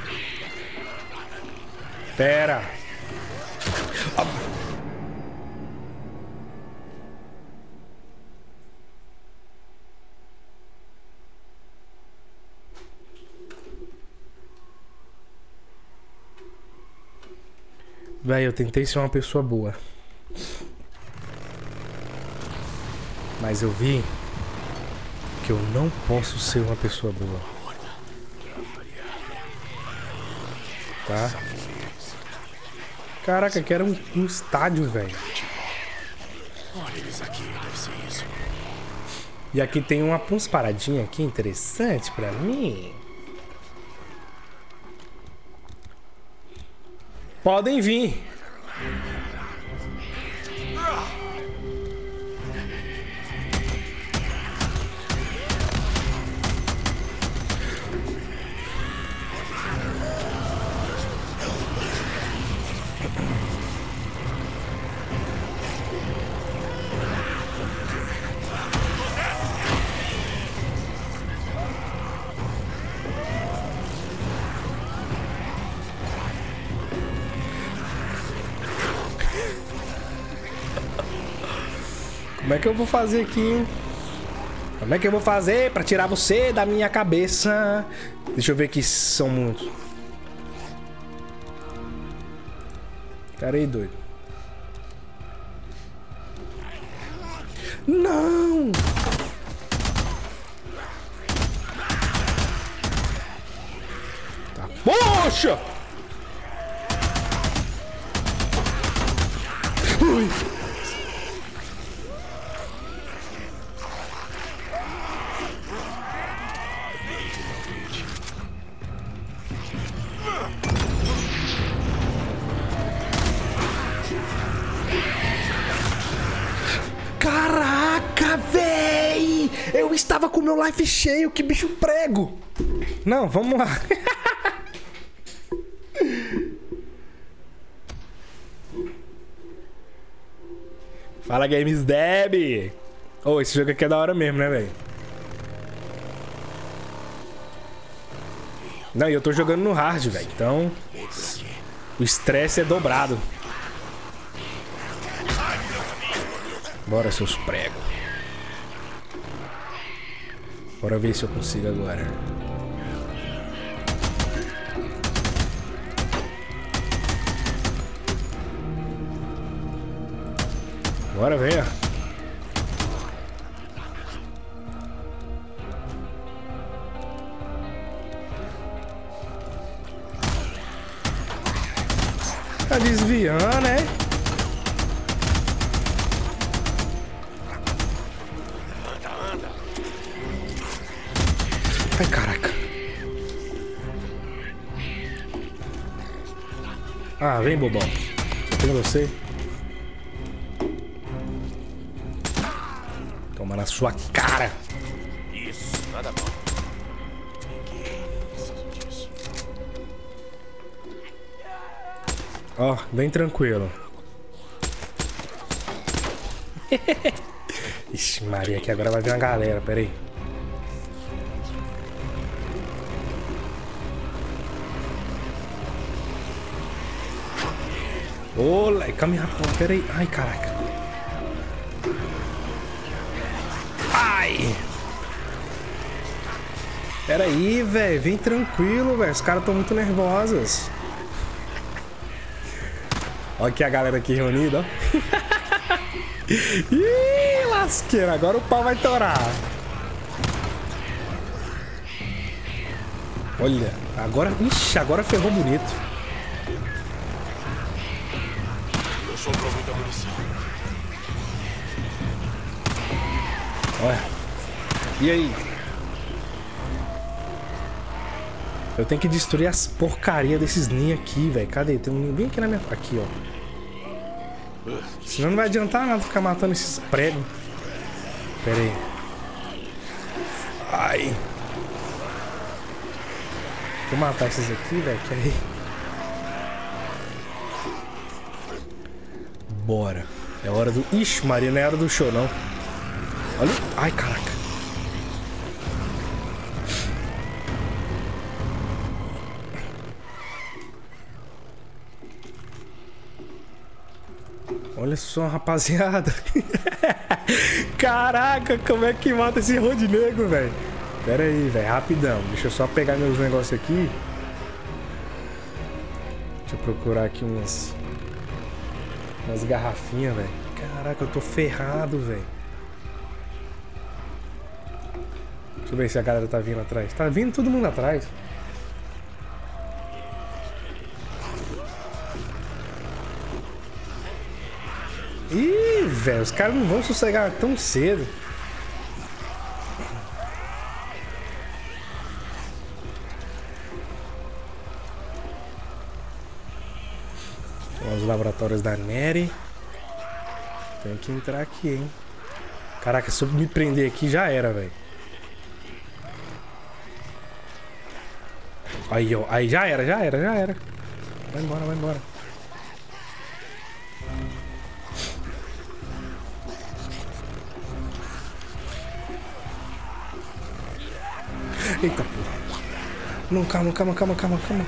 Pera. Véi, eu tentei ser uma pessoa boa. Mas eu vi que eu não posso ser uma pessoa boa. Tá? Caraca, que era um, um estádio, velho. E aqui tem uma, umas paradinhas aqui interessantes pra mim. Podem vir. Como é que eu vou fazer aqui? Como é que eu vou fazer pra tirar você da minha cabeça? Deixa eu ver que são muitos. Pera aí, doido. Não! Tá. Poxa! Ui! Meu life cheio, que bicho prego. Não, vamos lá. Fala, Games Deb. Oh, esse jogo aqui é da hora mesmo, né, velho? Não, e eu tô jogando no hard, velho. Então, o estresse é dobrado. Bora, seus pregos. Bora ver se eu consigo agora. Bora ver. Tá desviando, né? Ai, caraca. Ah, vem, bobão. Pega você. Toma na sua cara. Isso, nada bom. Ó, oh, bem tranquilo. Ixi, Maria, aqui agora vai vir uma galera, peraí. Ô, calma aí, rapaz, pera aí. Ai, caraca. Ai! Pera aí, velho. Vem tranquilo, velho. Os caras estão muito nervosos. Olha aqui a galera aqui reunida, ó. Ih, lasqueira. Agora o pau vai torar. Olha, agora... Ixi, agora ferrou bonito. Eu sobrou muita munição. Olha. E aí? Eu tenho que destruir as porcaria desses ninhos aqui, velho. Cadê? Tem um ninho bem aqui na minha... Aqui, ó. Senão não vai adiantar nada ficar matando esses pregos. Pera aí. Ai... Vou matar esses aqui, velho, que aí... Bora. É hora do... Ixi, Maria, não é hora do show, não. Olha... Ai, caraca. Olha só, rapaziada. Caraca, como é que mata esse rodinego, velho? Pera aí, velho, rapidão. Deixa eu só pegar meus negócios aqui. Deixa eu procurar aqui umas... Umas garrafinhas, velho. Caraca, eu tô ferrado, velho. Deixa eu ver se a galera tá vindo atrás. Tá vindo todo mundo atrás. Ih, velho, os caras não vão sossegar tão cedo. Os laboratórios da Neri. Tem que entrar aqui, hein? Caraca, se eu me prender aqui já era, velho. Aí, ó. Aí já era, já era, já era. Vai embora, vai embora. Eita, porra. Não, calma, calma, calma, calma, calma.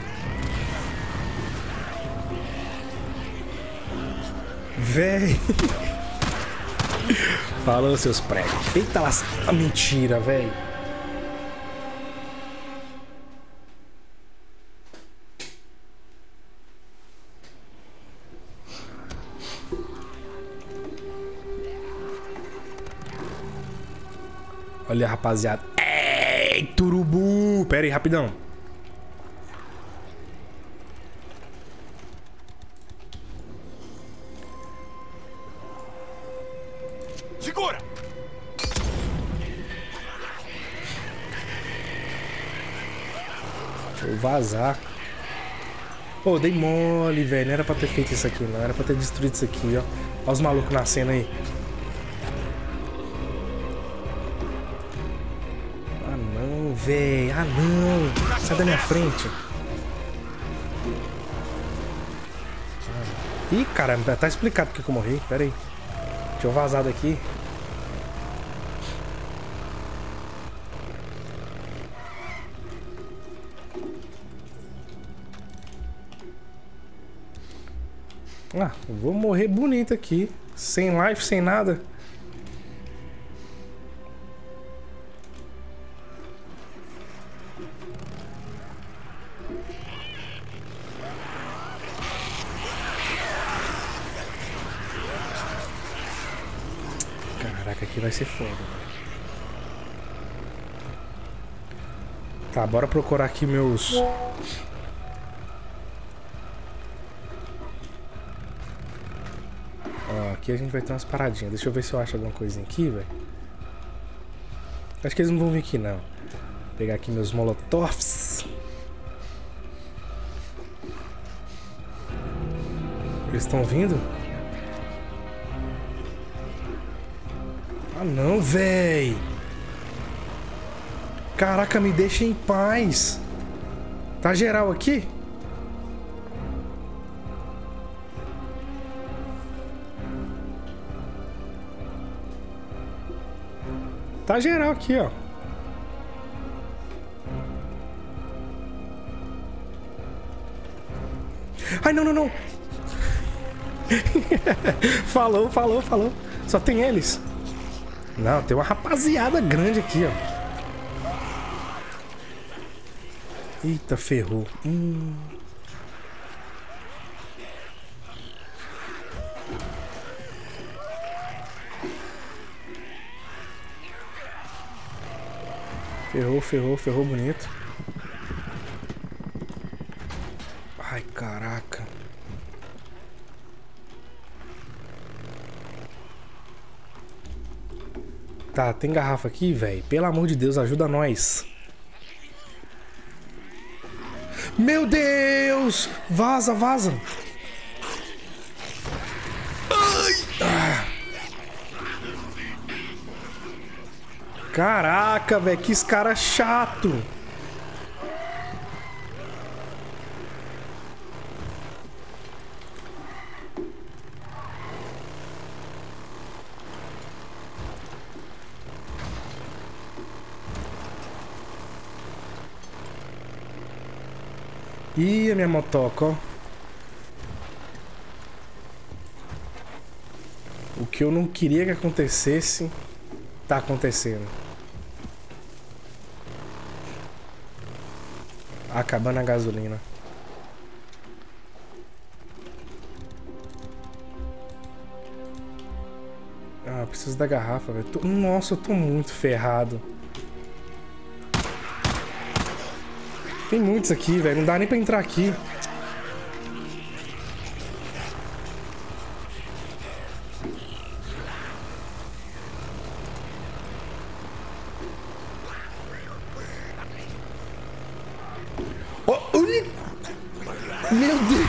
Véi. Falou, seus pregos. Eita, las... ah, mentira, véi. Olha, rapaziada. Ei, turubu. Pera aí, rapidão. Vazar. Pô, dei mole, velho. Não era pra ter feito isso aqui, não. Era pra ter destruído isso aqui, ó. Olha os malucos na cena aí. Ah, não, velho. Ah, não. Sai da minha frente. Ah. Ih, caramba. Tá explicado porque que eu morri. Pera aí. Deixa eu vazar daqui. Ah, vou morrer bonito aqui. Sem life, sem nada. Caraca, aqui vai ser foda, velho. Tá, bora procurar aqui meus... Aqui a gente vai ter umas paradinhas. Deixa eu ver se eu acho alguma coisinha aqui, velho. Acho que eles não vão vir aqui, não. Vou pegar aqui meus molotovs. Eles estão vindo? Ah, não, velho. Caraca, me deixa em paz. Tá geral aqui? Tá geral aqui, ó. Ai, não, não, não. Falou, falou, falou. Só tem eles? Não, tem uma rapaziada grande aqui, ó. Eita, ferrou. Hum. Ferrou, ferrou, ferrou bonito. Ai, caraca. Tá, tem garrafa aqui, velho. Pelo amor de Deus, ajuda nós. Meu Deus! Vaza, vaza! Ai. Ah. Caraca, velho, que cara chato! Ih, a minha motoca, ó. O que eu não queria que acontecesse, tá acontecendo. Acabando a gasolina. Ah, preciso da garrafa, velho. Tô... Nossa, eu tô muito ferrado. Tem muitos aqui, velho. Não dá nem pra entrar aqui. Oh, ui. Meu Deus!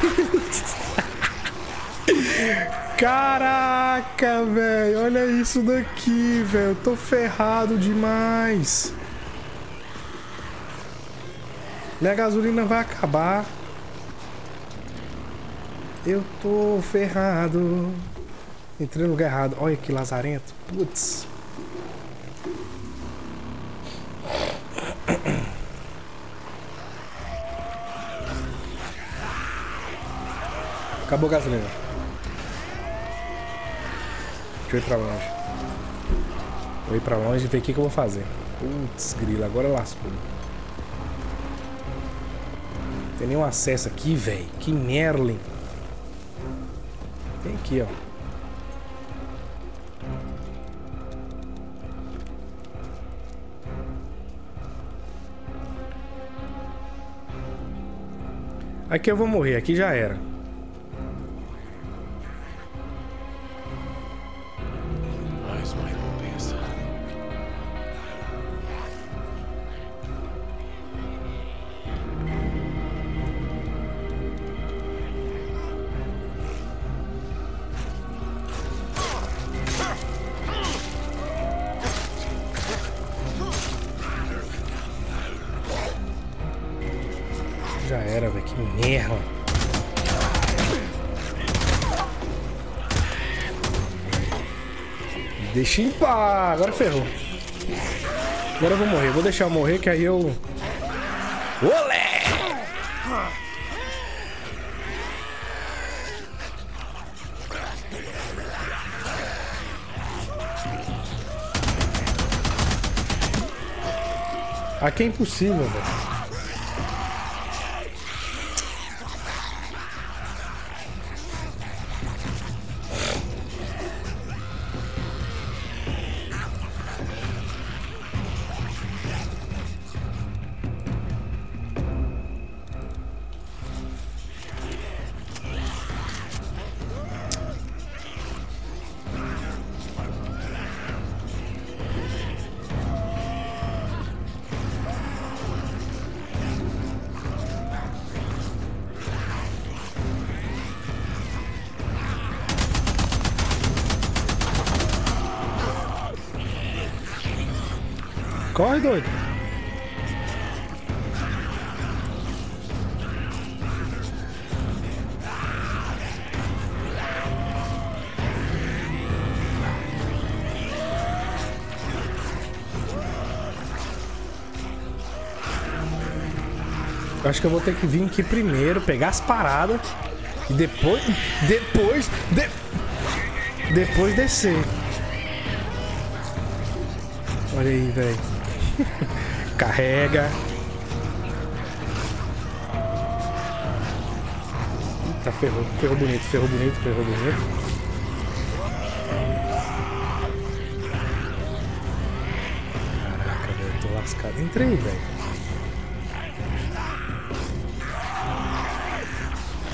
Caraca, velho. Olha isso daqui, velho. Eu tô ferrado demais. Minha gasolina vai acabar. Eu tô ferrado. Entrei no lugar errado. Olha que lazarento. Putz. Acabou a gasolina. Deixa eu ir pra longe. Vou ir pra longe e ver o que, que eu vou fazer. Putz, grila. Agora lascou. Tem nenhum acesso aqui, velho. Que merlin. Tem aqui, ó. Aqui eu vou morrer. Aqui já era. Chimpa! Agora ferrou. Agora eu vou morrer. Vou deixar eu morrer, que aí eu... Olé! Aqui é impossível, velho. Corre, doido. Acho que eu vou ter que vir aqui primeiro, pegar as paradas E depois... Depois... De... Depois descer. Olha aí, velho. Carrega. Tá, ferrou. Ferrou bonito, ferrou bonito, ferrou bonito. Caraca, velho. Tô lascado. Entrei, velho.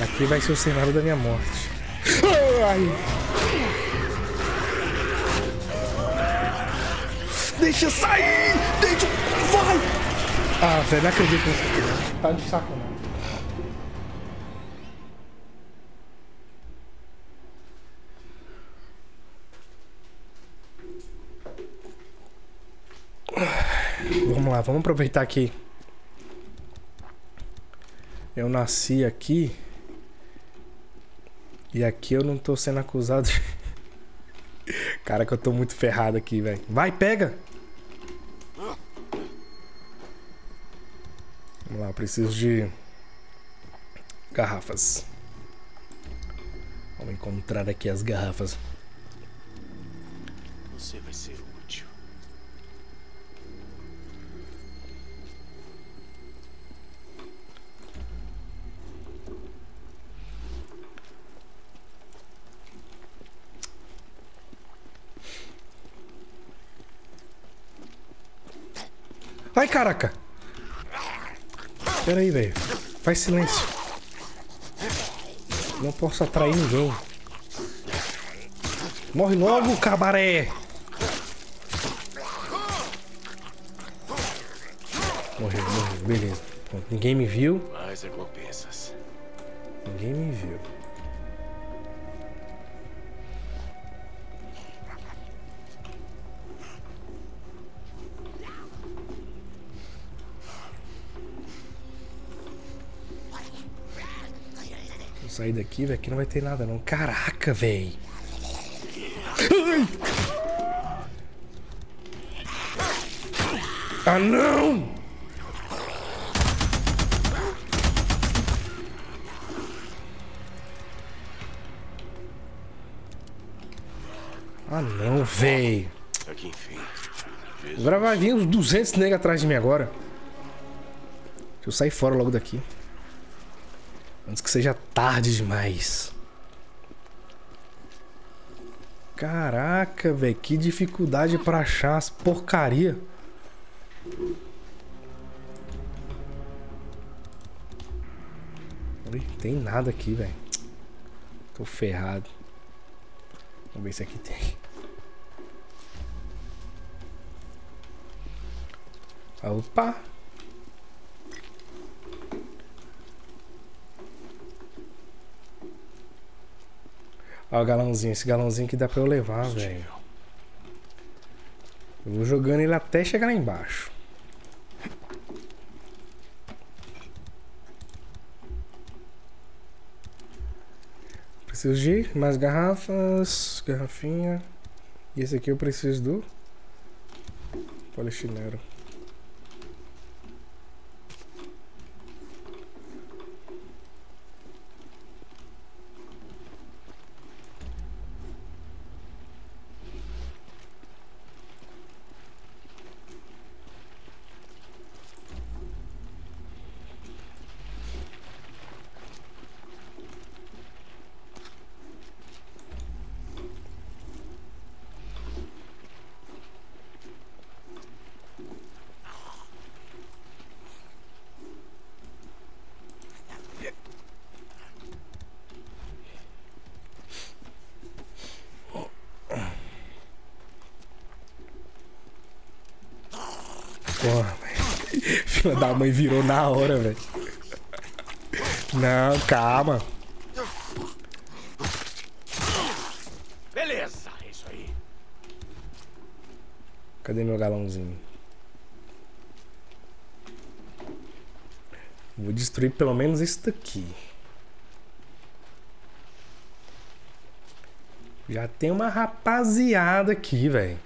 Aqui vai ser o cenário da minha morte. Ai. Deixa sair! Deixa... Vai! Ah, velho, não acredito que você... Tá de saco, não. Vamos lá, vamos aproveitar que eu nasci aqui. E aqui eu não tô sendo acusado. Cara, que eu tô muito ferrado aqui, velho. Vai, pega! Vamos lá, eu preciso de garrafas. Vamos encontrar aqui as garrafas. Você vai ser útil. Vai, caraca! Pera aí, velho. Faz silêncio. Não posso atrair ninguém. Morre logo, cabaré! Morreu, morreu. Beleza. Bom, ninguém me viu. Mais recompensas. Ninguém me viu. Sair daqui, velho, que não vai ter nada não. Caraca, velho. Ah, não! Ah, não, velho. Agora vai vir uns duzentos negros atrás de mim agora. Deixa eu sair fora logo daqui. Antes que seja tarde demais. Caraca, velho. Que dificuldade pra achar as porcaria. Não tem nada aqui, velho. Tô ferrado. Vamos ver se aqui tem. Opa. Ó, o galãozinho. Esse galãozinho que dá pra eu levar, velho. Eu vou jogando ele até chegar lá embaixo. Preciso de mais garrafas. Garrafinha. E esse aqui eu preciso do polichinelo. Filha da mãe virou na hora, velho. Não, calma. Beleza, é isso aí. Cadê meu galãozinho? Vou destruir pelo menos isso daqui. Já tem uma rapaziada aqui, velho.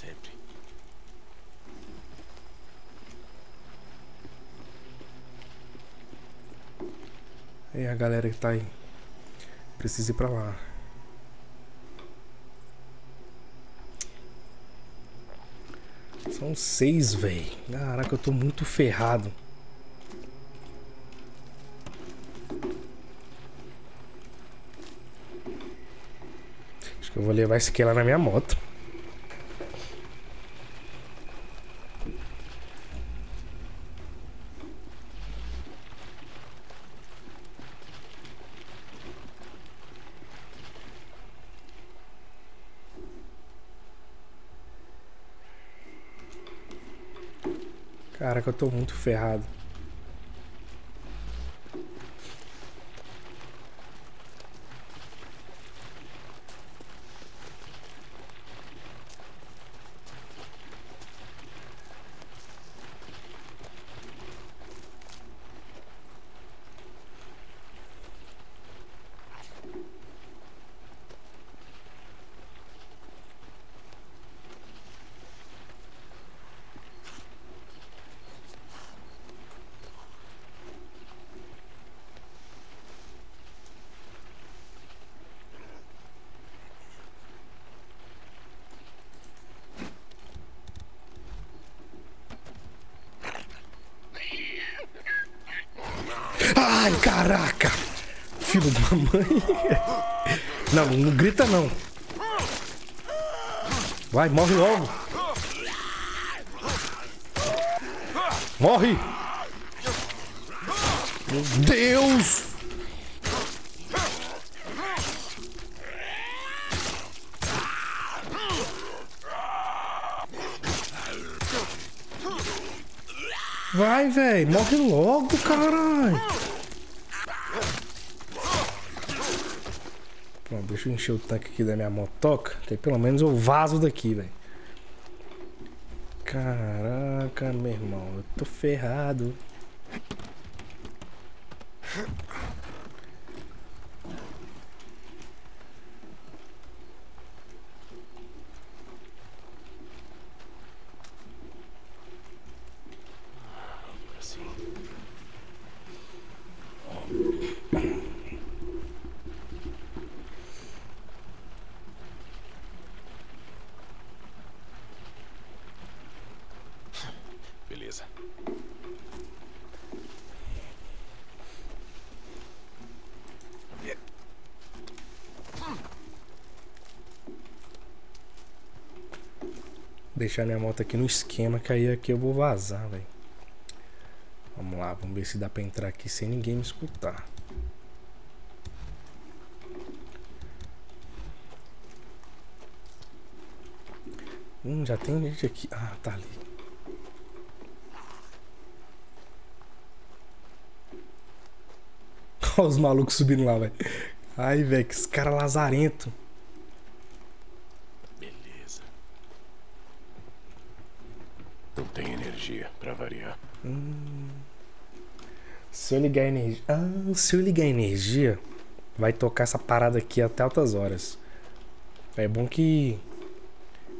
Sempre. E a galera que tá aí. Precisa ir pra lá. São seis, velho. Caraca, eu tô muito ferrado. Acho que eu vou levar esse aqui lá na minha moto. Caraca, eu tô muito ferrado. Caraca! Filho da mãe! Não, não grita não! Vai, morre logo! Morre! Meu Deus! Vai, velho! Morre logo, caralho! Deixa eu encher o tanque aqui da minha motoca. Tem pelo menos eu vazo daqui, velho. Caraca, meu irmão. Eu tô ferrado. Deixar minha moto aqui no esquema, que aí aqui eu vou vazar, velho. Vamos lá, vamos ver se dá pra entrar aqui sem ninguém me escutar. Hum, já tem gente aqui. Ah, tá ali. Olha os malucos subindo lá, velho. Ai, velho, que esse cara lazarento. Se eu ligar a energia... Ah, se eu ligar a energia, vai tocar essa parada aqui até altas horas. É bom que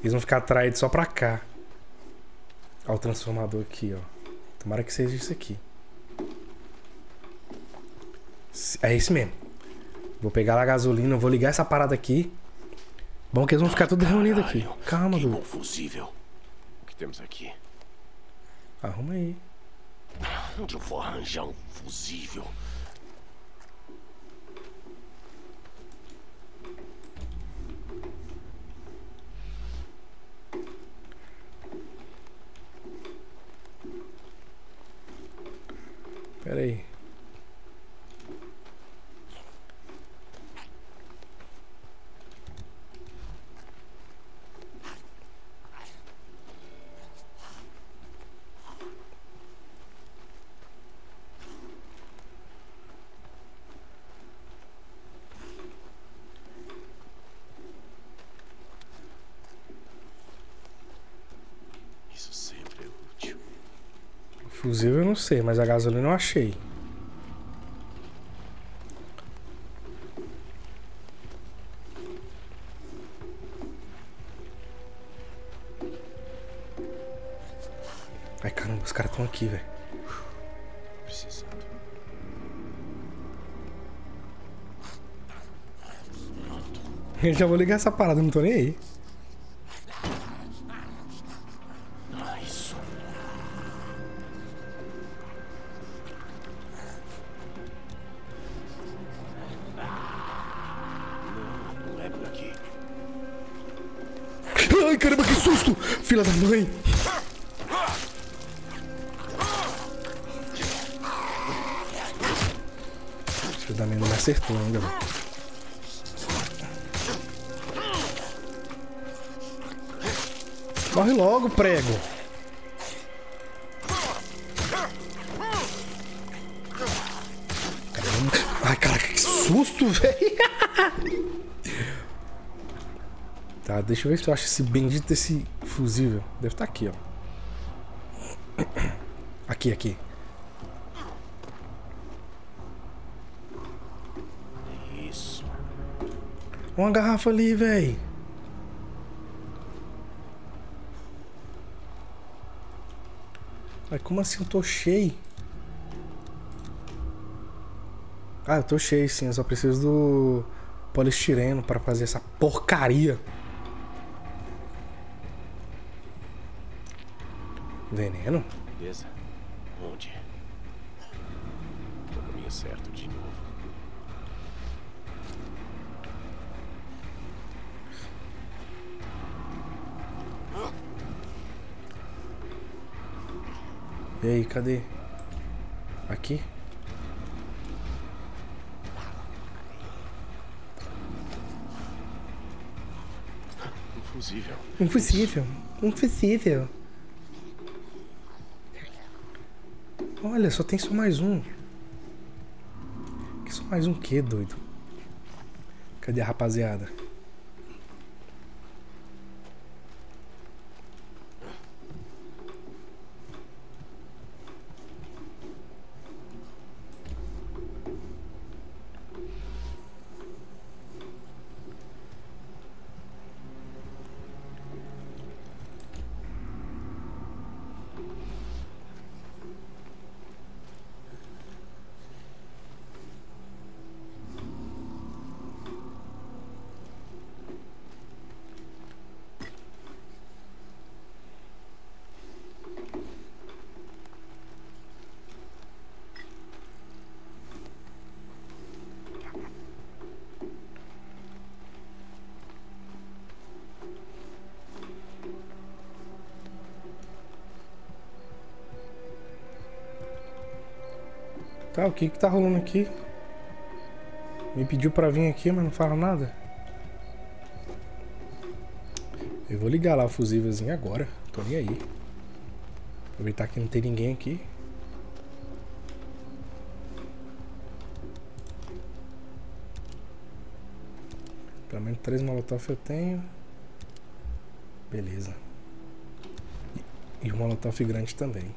eles vão ficar atraídos só pra cá. Olha o transformador aqui, ó. Tomara que seja isso aqui. É isso mesmo. Vou pegar lá a gasolina, vou ligar essa parada aqui. Bom que eles vão ficar todos reunidos aqui. Calma, Dudu. O que temos aqui? Arruma aí. Onde eu vou arranjar um fusível? Pera aí. Inclusive eu não sei, mas a gasolina eu não achei. Os caras estão aqui, velho. Precisando. Eu já vou ligar essa parada, não tô nem aí. Ai, caramba, que susto! Filha da mãe! Filha da mãe, não me acertou ainda, velho. Morre logo, prego! Caramba! Ai, caraca, que susto, velho! Tá, deixa eu ver se eu acho esse bendito desse fusível. Deve estar aqui, ó. Aqui, aqui. Isso. Uma garrafa ali, velho. Mas como assim eu tô cheio? Ah, eu tô cheio sim. Eu só preciso do poliestireno pra fazer essa porcaria. Veneno? Beleza. Onde? O caminho certo de novo. E aí, cadê? Aqui? Um fusível. Um fusível. Um fusível. Olha, só tem só mais um. Que só mais um quê, doido? Cadê a rapaziada? Tá, o que que tá rolando aqui? Me pediu pra vir aqui, mas não fala nada. Eu vou ligar lá o fusívelzinho agora. Tô nem aí. Aproveitar que não tem ninguém aqui. Pelo menos três molotov eu tenho. Beleza. E o molotov grande também.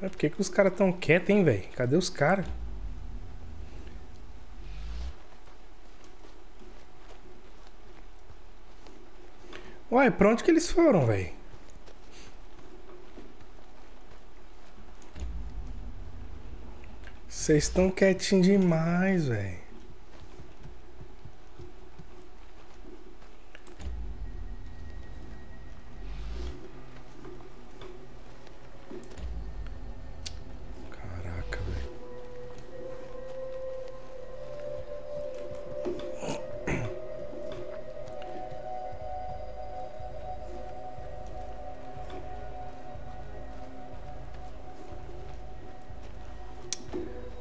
Por que que os caras tão quietos, hein, velho? Cadê os caras? Uai, pra onde que eles foram, velho? Vocês estão quietinhos demais, velho.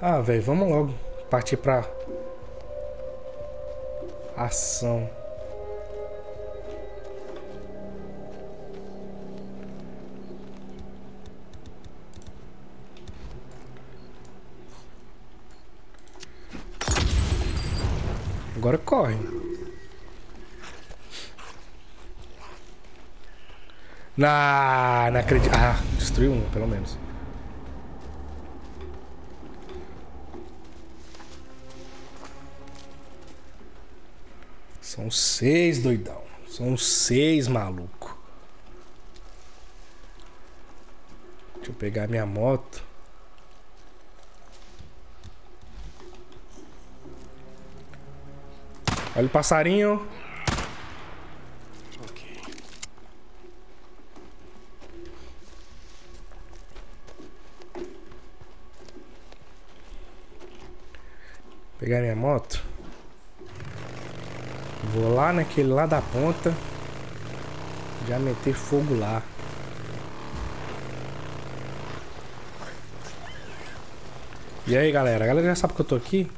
Ah, velho, vamos logo partir pra ação. Agora corre. Ah, não acredito. Ah, destruiu um, pelo menos. São seis, doidão. São seis, maluco. Deixa eu pegar minha moto. Olha o passarinho. Ok. Pegar minha moto. Vou lá naquele lá da ponta. Já meter fogo lá. E aí, galera? A galera já sabe que eu tô aqui?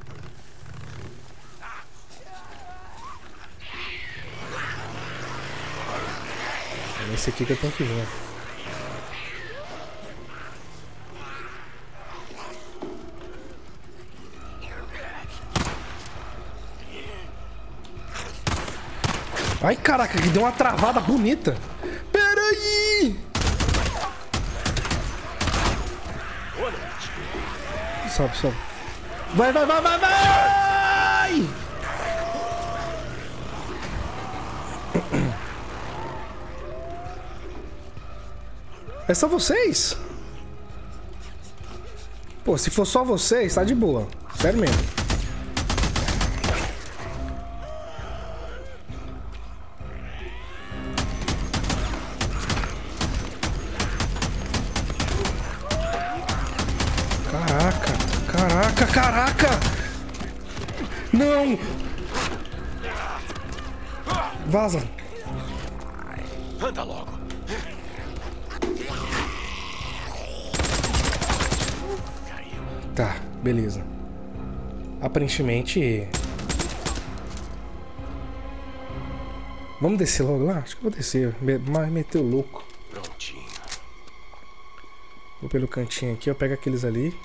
Esse aqui que eu tenho que ver. Ai, caraca, que deu uma travada bonita. Pera aí! Sobe, sobe. Vai, vai, vai, vai, vai! É só vocês? Pô, se for só vocês, tá de boa. Sério mesmo. Caraca, caraca, caraca! Não! Vaza! Anda logo! Tá, beleza. Aparentemente... Vamos descer logo lá? Acho que eu vou descer. Mas meteu louco. Prontinho. Vou pelo cantinho aqui, eu pego aqueles ali.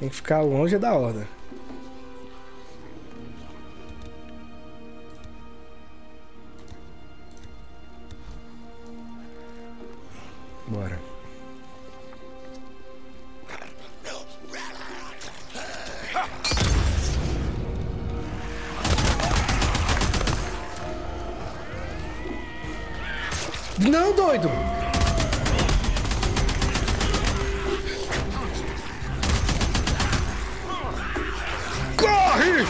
Tem que ficar longe da horda. Bora. Não, doido. Corre.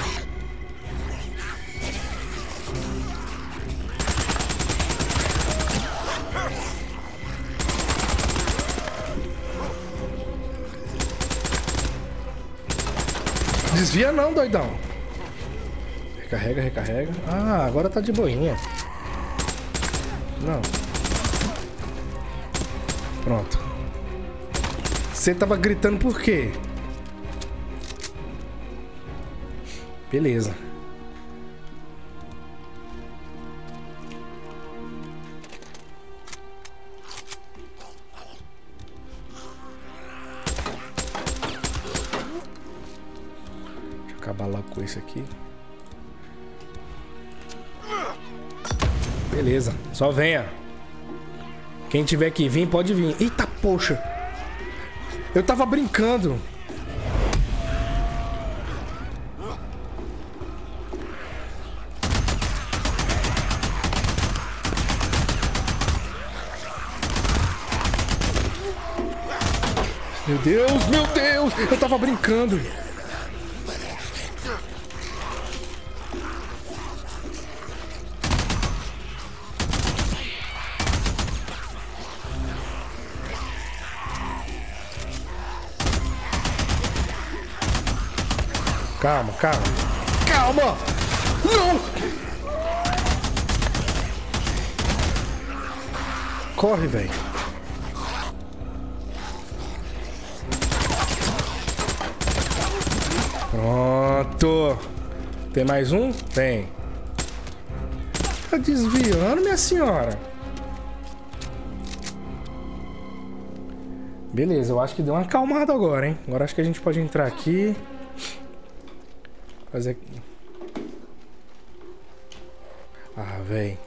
Desvia não, doidão. Recarrega, recarrega. Ah, agora tá de boinha. Não. Pronto. Você tava gritando por quê? Beleza. Isso aqui. Beleza, só venha. Quem tiver que vir, pode vir. Eita, poxa. Eu tava brincando. Meu Deus, meu Deus. Eu tava brincando. Calma, calma. Calma! Não! Corre, velho. Pronto. Tem mais um? Tem. Eu desvio. Não, minha senhora. Beleza, eu acho que deu uma acalmada agora, hein? Agora acho que a gente pode entrar aqui. Fazer... Ah, véi.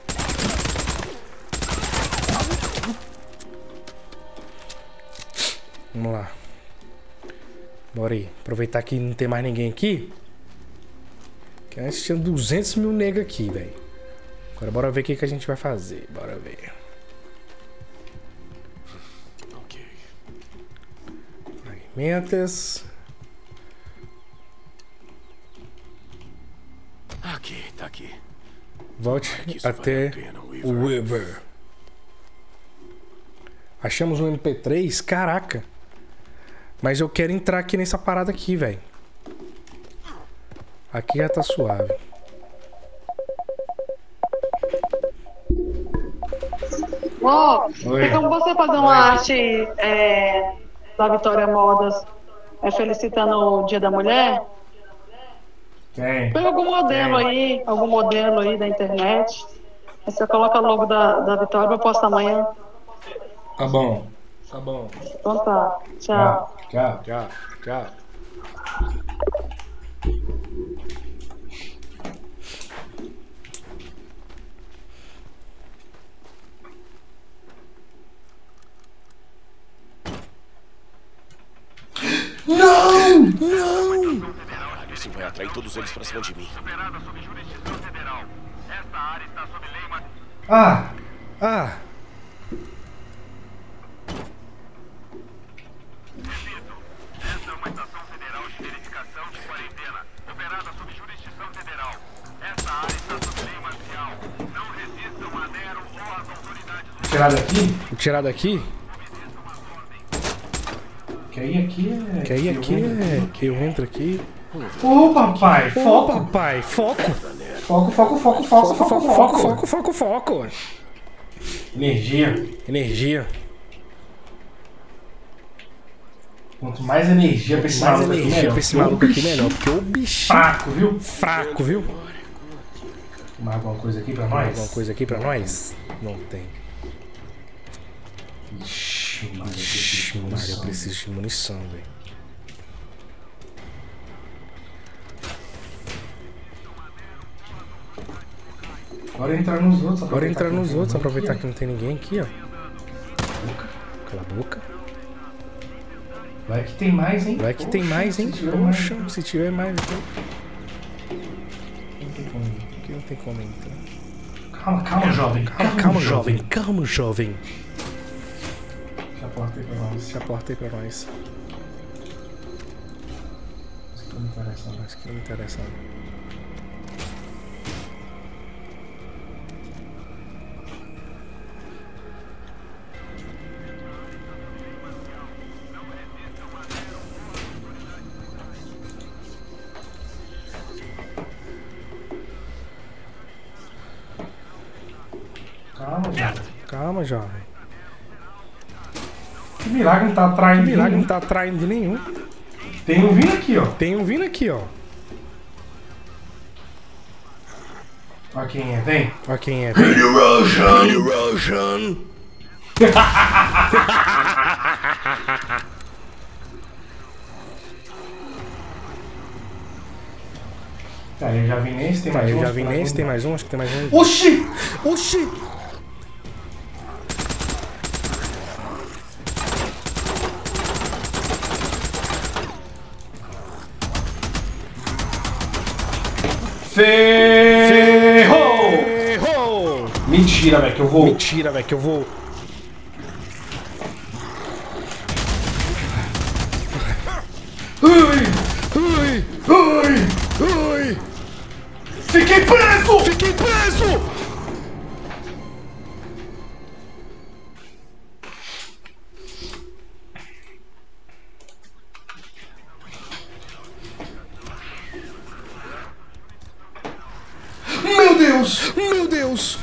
Vamos lá. Bora aí. Aproveitar que não tem mais ninguém aqui. Que antes tinha duzentos mil negros aqui, velho. Agora bora ver o que, que a gente vai fazer. Bora ver. Fragmentos. Aqui, tá aqui. Volte até o Weaver. Achamos um M P três? Caraca. Mas eu quero entrar aqui nessa parada aqui, velho. Aqui já tá suave. Ó, oh, então você fazer uma arte... É... da Vitória Modas, é, felicitando o Dia da Mulher? Tem. Pega algum modelo Tem. aí, algum modelo aí da internet. Aí você coloca logo da, da Vitória, eu posto amanhã. Tá bom. Tá bom. Então tá. Tchau. Tchau, tchau, tchau. Não! Não! Caralho, isso vai atrair todos eles pra cima de mim. Ah! Ah! Esta é uma estação federal de verificação de quarentena, operada sob jurisdição federal. Esta área está sob lei marcial. Não resistam a Nero ou às autoridades... Vou tirar daqui? Vou tirar daqui? Quer ir aqui? É... Quer ir aqui? Que eu entro aqui. Ô, papai! Foco! Ô, papai! Foco! Foco, foco, foco, foco, foco, foco, foco, foco, foco! Energia. Energia. Quanto mais energia pra esse maluco aqui, melhor. Esse maluco aqui, melhor. Porque o bicho... Fraco, viu? Fraco, viu? Mais alguma coisa aqui pra nós? alguma coisa aqui pra nós? Não tem. Ixi. Ixi, Maria, eu preciso de munição, velho. Bora entrar nos outros. Bora entrar nos outros, aproveitar que não tem ninguém aqui, ó. Cala a boca. Vai que tem mais, hein? Vai que tem mais, hein? Poxa, se tiver mais, então. Aqui não tem como entrar. Calma, calma, jovem. Calma, jovem. Calma, jovem. Porta aí pra nós. Deixa a porta aí pra nós. Isso aqui não me interessa, não. Isso aqui não me interessa, não. Calma, jovem. Calma, jovem. Milagre não tá atraindo nenhum. Milagre não tá atraindo nenhum. Tem um vindo aqui, ó. Tem um vindo aqui, ó. Olha quem é, vem. Olha quem é, vem. Russian. Tá, eu já vi nesse, tem tá, mais um. Tá, eu já vi nesse, tem mais um, acho que tem mais um. Oxi! Oxi! Ferrou! Mentira, velho, que eu vou. Mentira, velho, que eu vou. Ui! Ui! Ui! Ui! Fiquei preso! Fiquei preso! Deus! Meu Deus!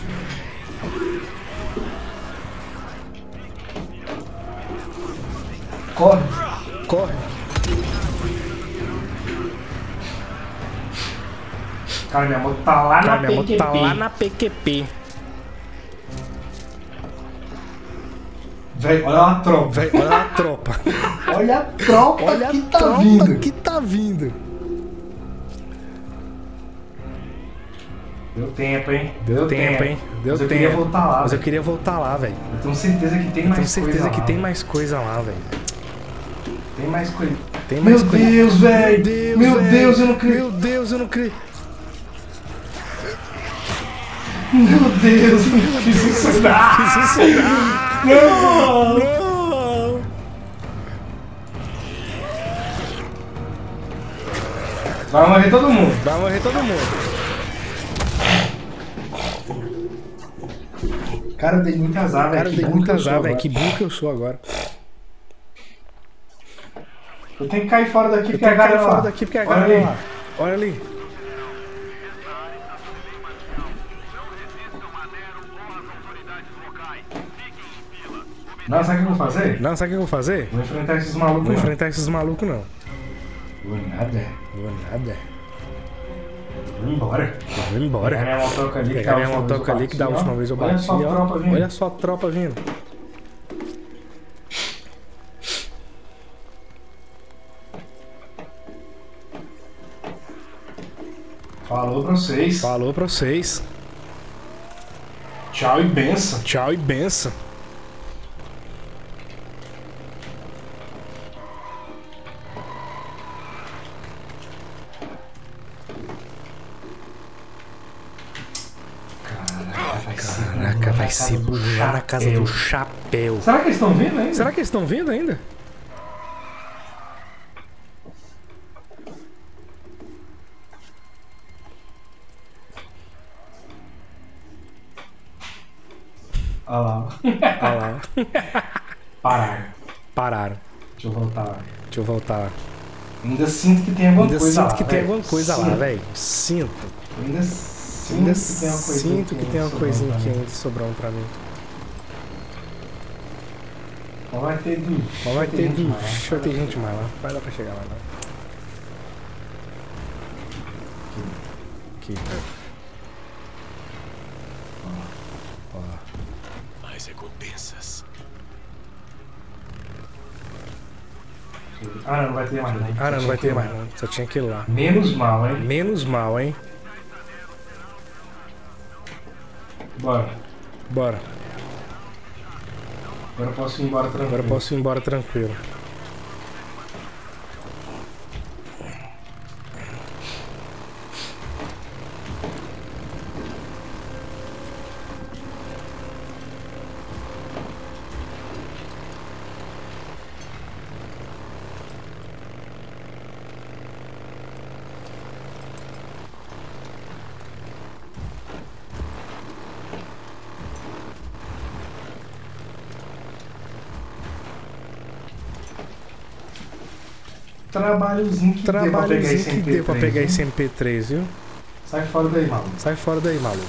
Corre! Corre! Cara, minha moto tá lá Cara, na minha P Q P. Moto tá lá na P Q P. Véi, olha a tropa. Véi, olha a tropa. Olha a tropa olha que a tá tropa vindo. que tá vindo. Deu tempo, hein? Deu, Deu tempo, tempo, hein? Deu Mas tempo. Eu queria voltar lá, Mas véio. eu queria voltar lá, velho. Eu tenho certeza que tem eu mais coisa lá. Eu tenho certeza que lá, tem véio. mais coisa lá, velho. Tem mais coisa. Tem mais Meu coisa. Deus, velho. Meu Deus, Meu véio. Deus, eu não creio. Meu Deus, eu não creio. Meu Deus, eu não quis isso dar. Não, não. Vai morrer todo mundo. Vai morrer todo mundo. Cara, eu dei muito azar, velho. Cara, eu dei muito azar, velho. Que bom que eu sou agora. Eu tenho que cair fora daqui porque a galera lá. Daqui porque a galera lá. Olha ali. Não, sabe o que eu vou fazer? Não, sabe o que eu vou fazer? Vou enfrentar esses malucos, não. Vou enfrentar esses malucos, não. Vou nada. Vou nada. Vou embora. Vou embora. Pegar minha motoca ali, Pegar minha motoca ali que da última vez eu bati. Olha só a tropa vindo. Olha só a tropa vindo. Falou pra vocês. Falou pra vocês. Tchau e benção. Tchau e benção. Vai se bujar na casa do chapéu. Será que eles estão vindo ainda? Será que eles estão vindo ainda? Olha lá. Olha lá. Pararam. Pararam. Deixa eu voltar lá. Deixa eu voltar lá. Ainda sinto que tem alguma coisa lá. Ainda sinto que tem alguma coisa lá, velho. Sinto. Ainda sinto. Ainda sinto que tem uma coisinha que ainda sobrou pra mim. Mas vai ter de... Mas vai ter de... Vai ter gente mais lá. Vai dar pra chegar lá, não. Aqui. Aqui. Ó. Ó. Mais recompensas. Ah, não vai ter mais não. Ah, não vai ter mais não. Só tinha aquele lá. Menos mal, hein? Menos mal, hein? Bora. Bora. Agora eu posso ir embora tranquilo. Agora eu posso ir embora tranquilo. Trabalhozinho que Trabalhozinho deu pra pegar esse M P três, viu? Sai fora daí, maluco. Sai fora daí, maluco.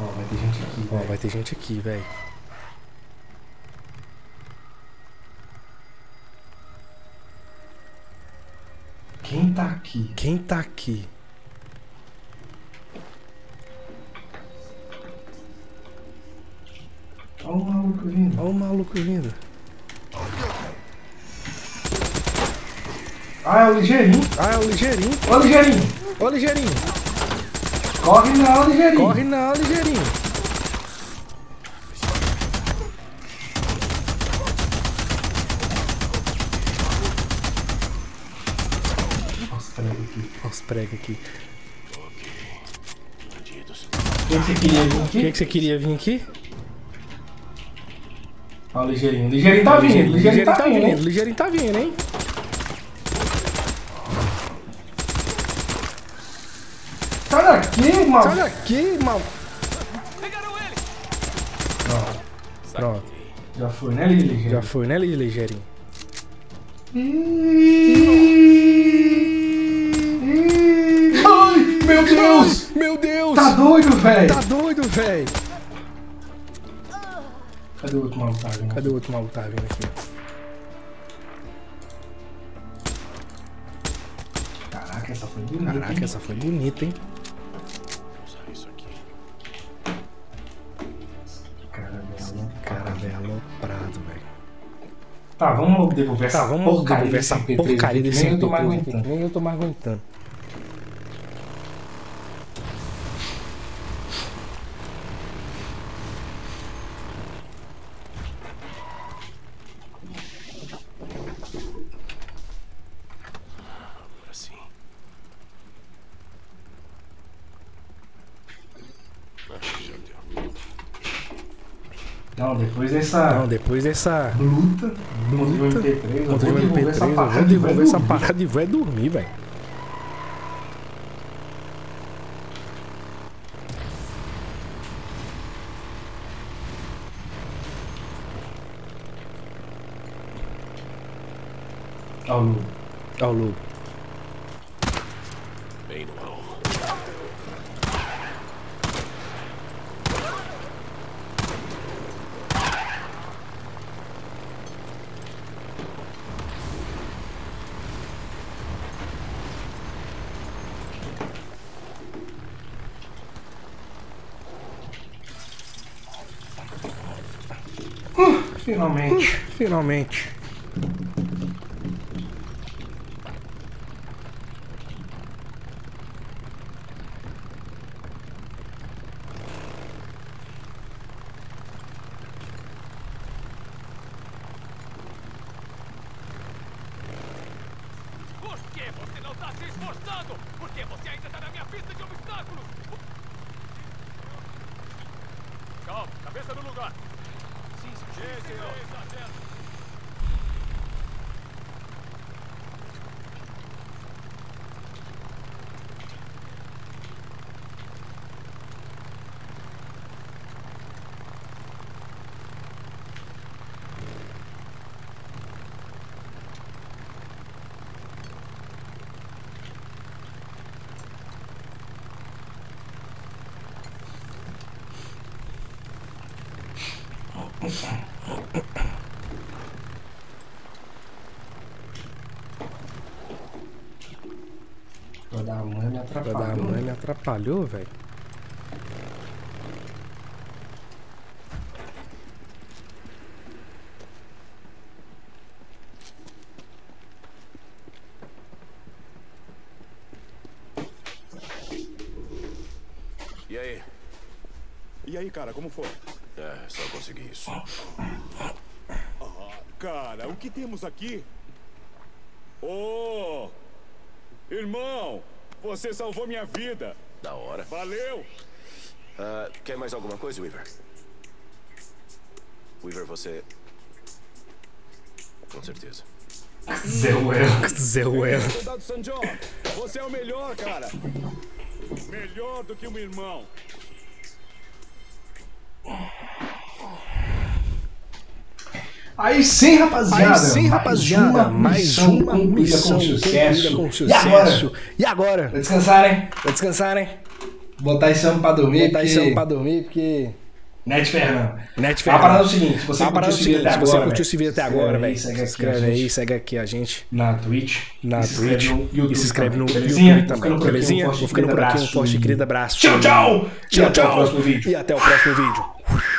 Ó, vai ter gente aqui. Ó, vai ter gente aqui, velho. Quem tá aqui? Quem tá aqui? Olha o maluco vindo. Olha o maluco vindo. Ah, é o ligeirinho. Ah, é o ligeirinho. Ó o ligeirinho. Ó o ligeirinho. Corre não, ligeirinho. Corre não, ligeirinho. Olha os pregos aqui. Olha os pregos aqui. O que você queria vir aqui? O que você queria vir aqui? Olha o ligeirinho. O ligeirinho tá vindo. O ligeirinho tá vindo. O ligeirinho tá vindo, hein? Aqui, mal... Sai daqui, mal... Pegaram ele! Pronto. Pronto. Já foi, né, ligeirinho? Já foi, né, ligeirinho? Iiii... Iiii... Meu Deus! Meu Deus! Tá doido, velho! Tá doido, velho! Cadê o outro maluco? Tá, Cadê o outro maluco? Tá vindo aqui? Caraca, essa foi bonita. Caraca, hein? essa foi bonita, hein? Vou usar isso aqui. Carabelo, carabelo prado, velho. Tá, vamos devolver tá, essa vamos porcaria, devolver essa porcaria, porcaria desse M P três. Nem eu, tô Nem eu tô mais aguentando. Depois dessa. Não, depois dessa. Luta. Luta. M P três, eu vou devolver essa parada, eu vou devolver essa parada e vai dormir, velho. Olha o lobo. Olha o lobo. Bem no alvo. Finalmente. Uh, finalmente. Por que você não está se esforçando? Por que você ainda está na minha pista de obstáculos? Calma, cabeça no lugar. Okay. Da mãe me atrapalhou. Da mãe me atrapalhou, velho. E aí? E aí, cara, como foi? É, só consegui isso. Ah, cara, o que temos aqui? Oh! Irmão! Você salvou minha vida. Da hora. Valeu. Uh, quer mais alguma coisa, Weaver? Weaver, você... Com certeza. Zé Well. Zé Well. Soldado Sanjo, você é o melhor, cara. Melhor do que um irmão. Aí sim, rapaziada. Aí sim, rapaziada. Mais uma, mais uma missão, missão com sucesso. Com sucesso. E agora? E agora? Vai descansar, hein? Vai descansar, hein? Botar esse ano pra dormir. Botar esse ano pra dormir, porque... Net Fernando. Net Fernando. A parada é o seguinte. Se você curtiu esse vídeo até agora, se você curtiu esse vídeo até agora, velho, se inscreve aí, segue aqui a gente. Na Twitch. Na Twitch. E se inscreve no YouTube também. Belezinha? Vou ficando por aqui. Um forte e querido abraço. Tchau, tchau. Tchau, tchau. E até o próximo vídeo.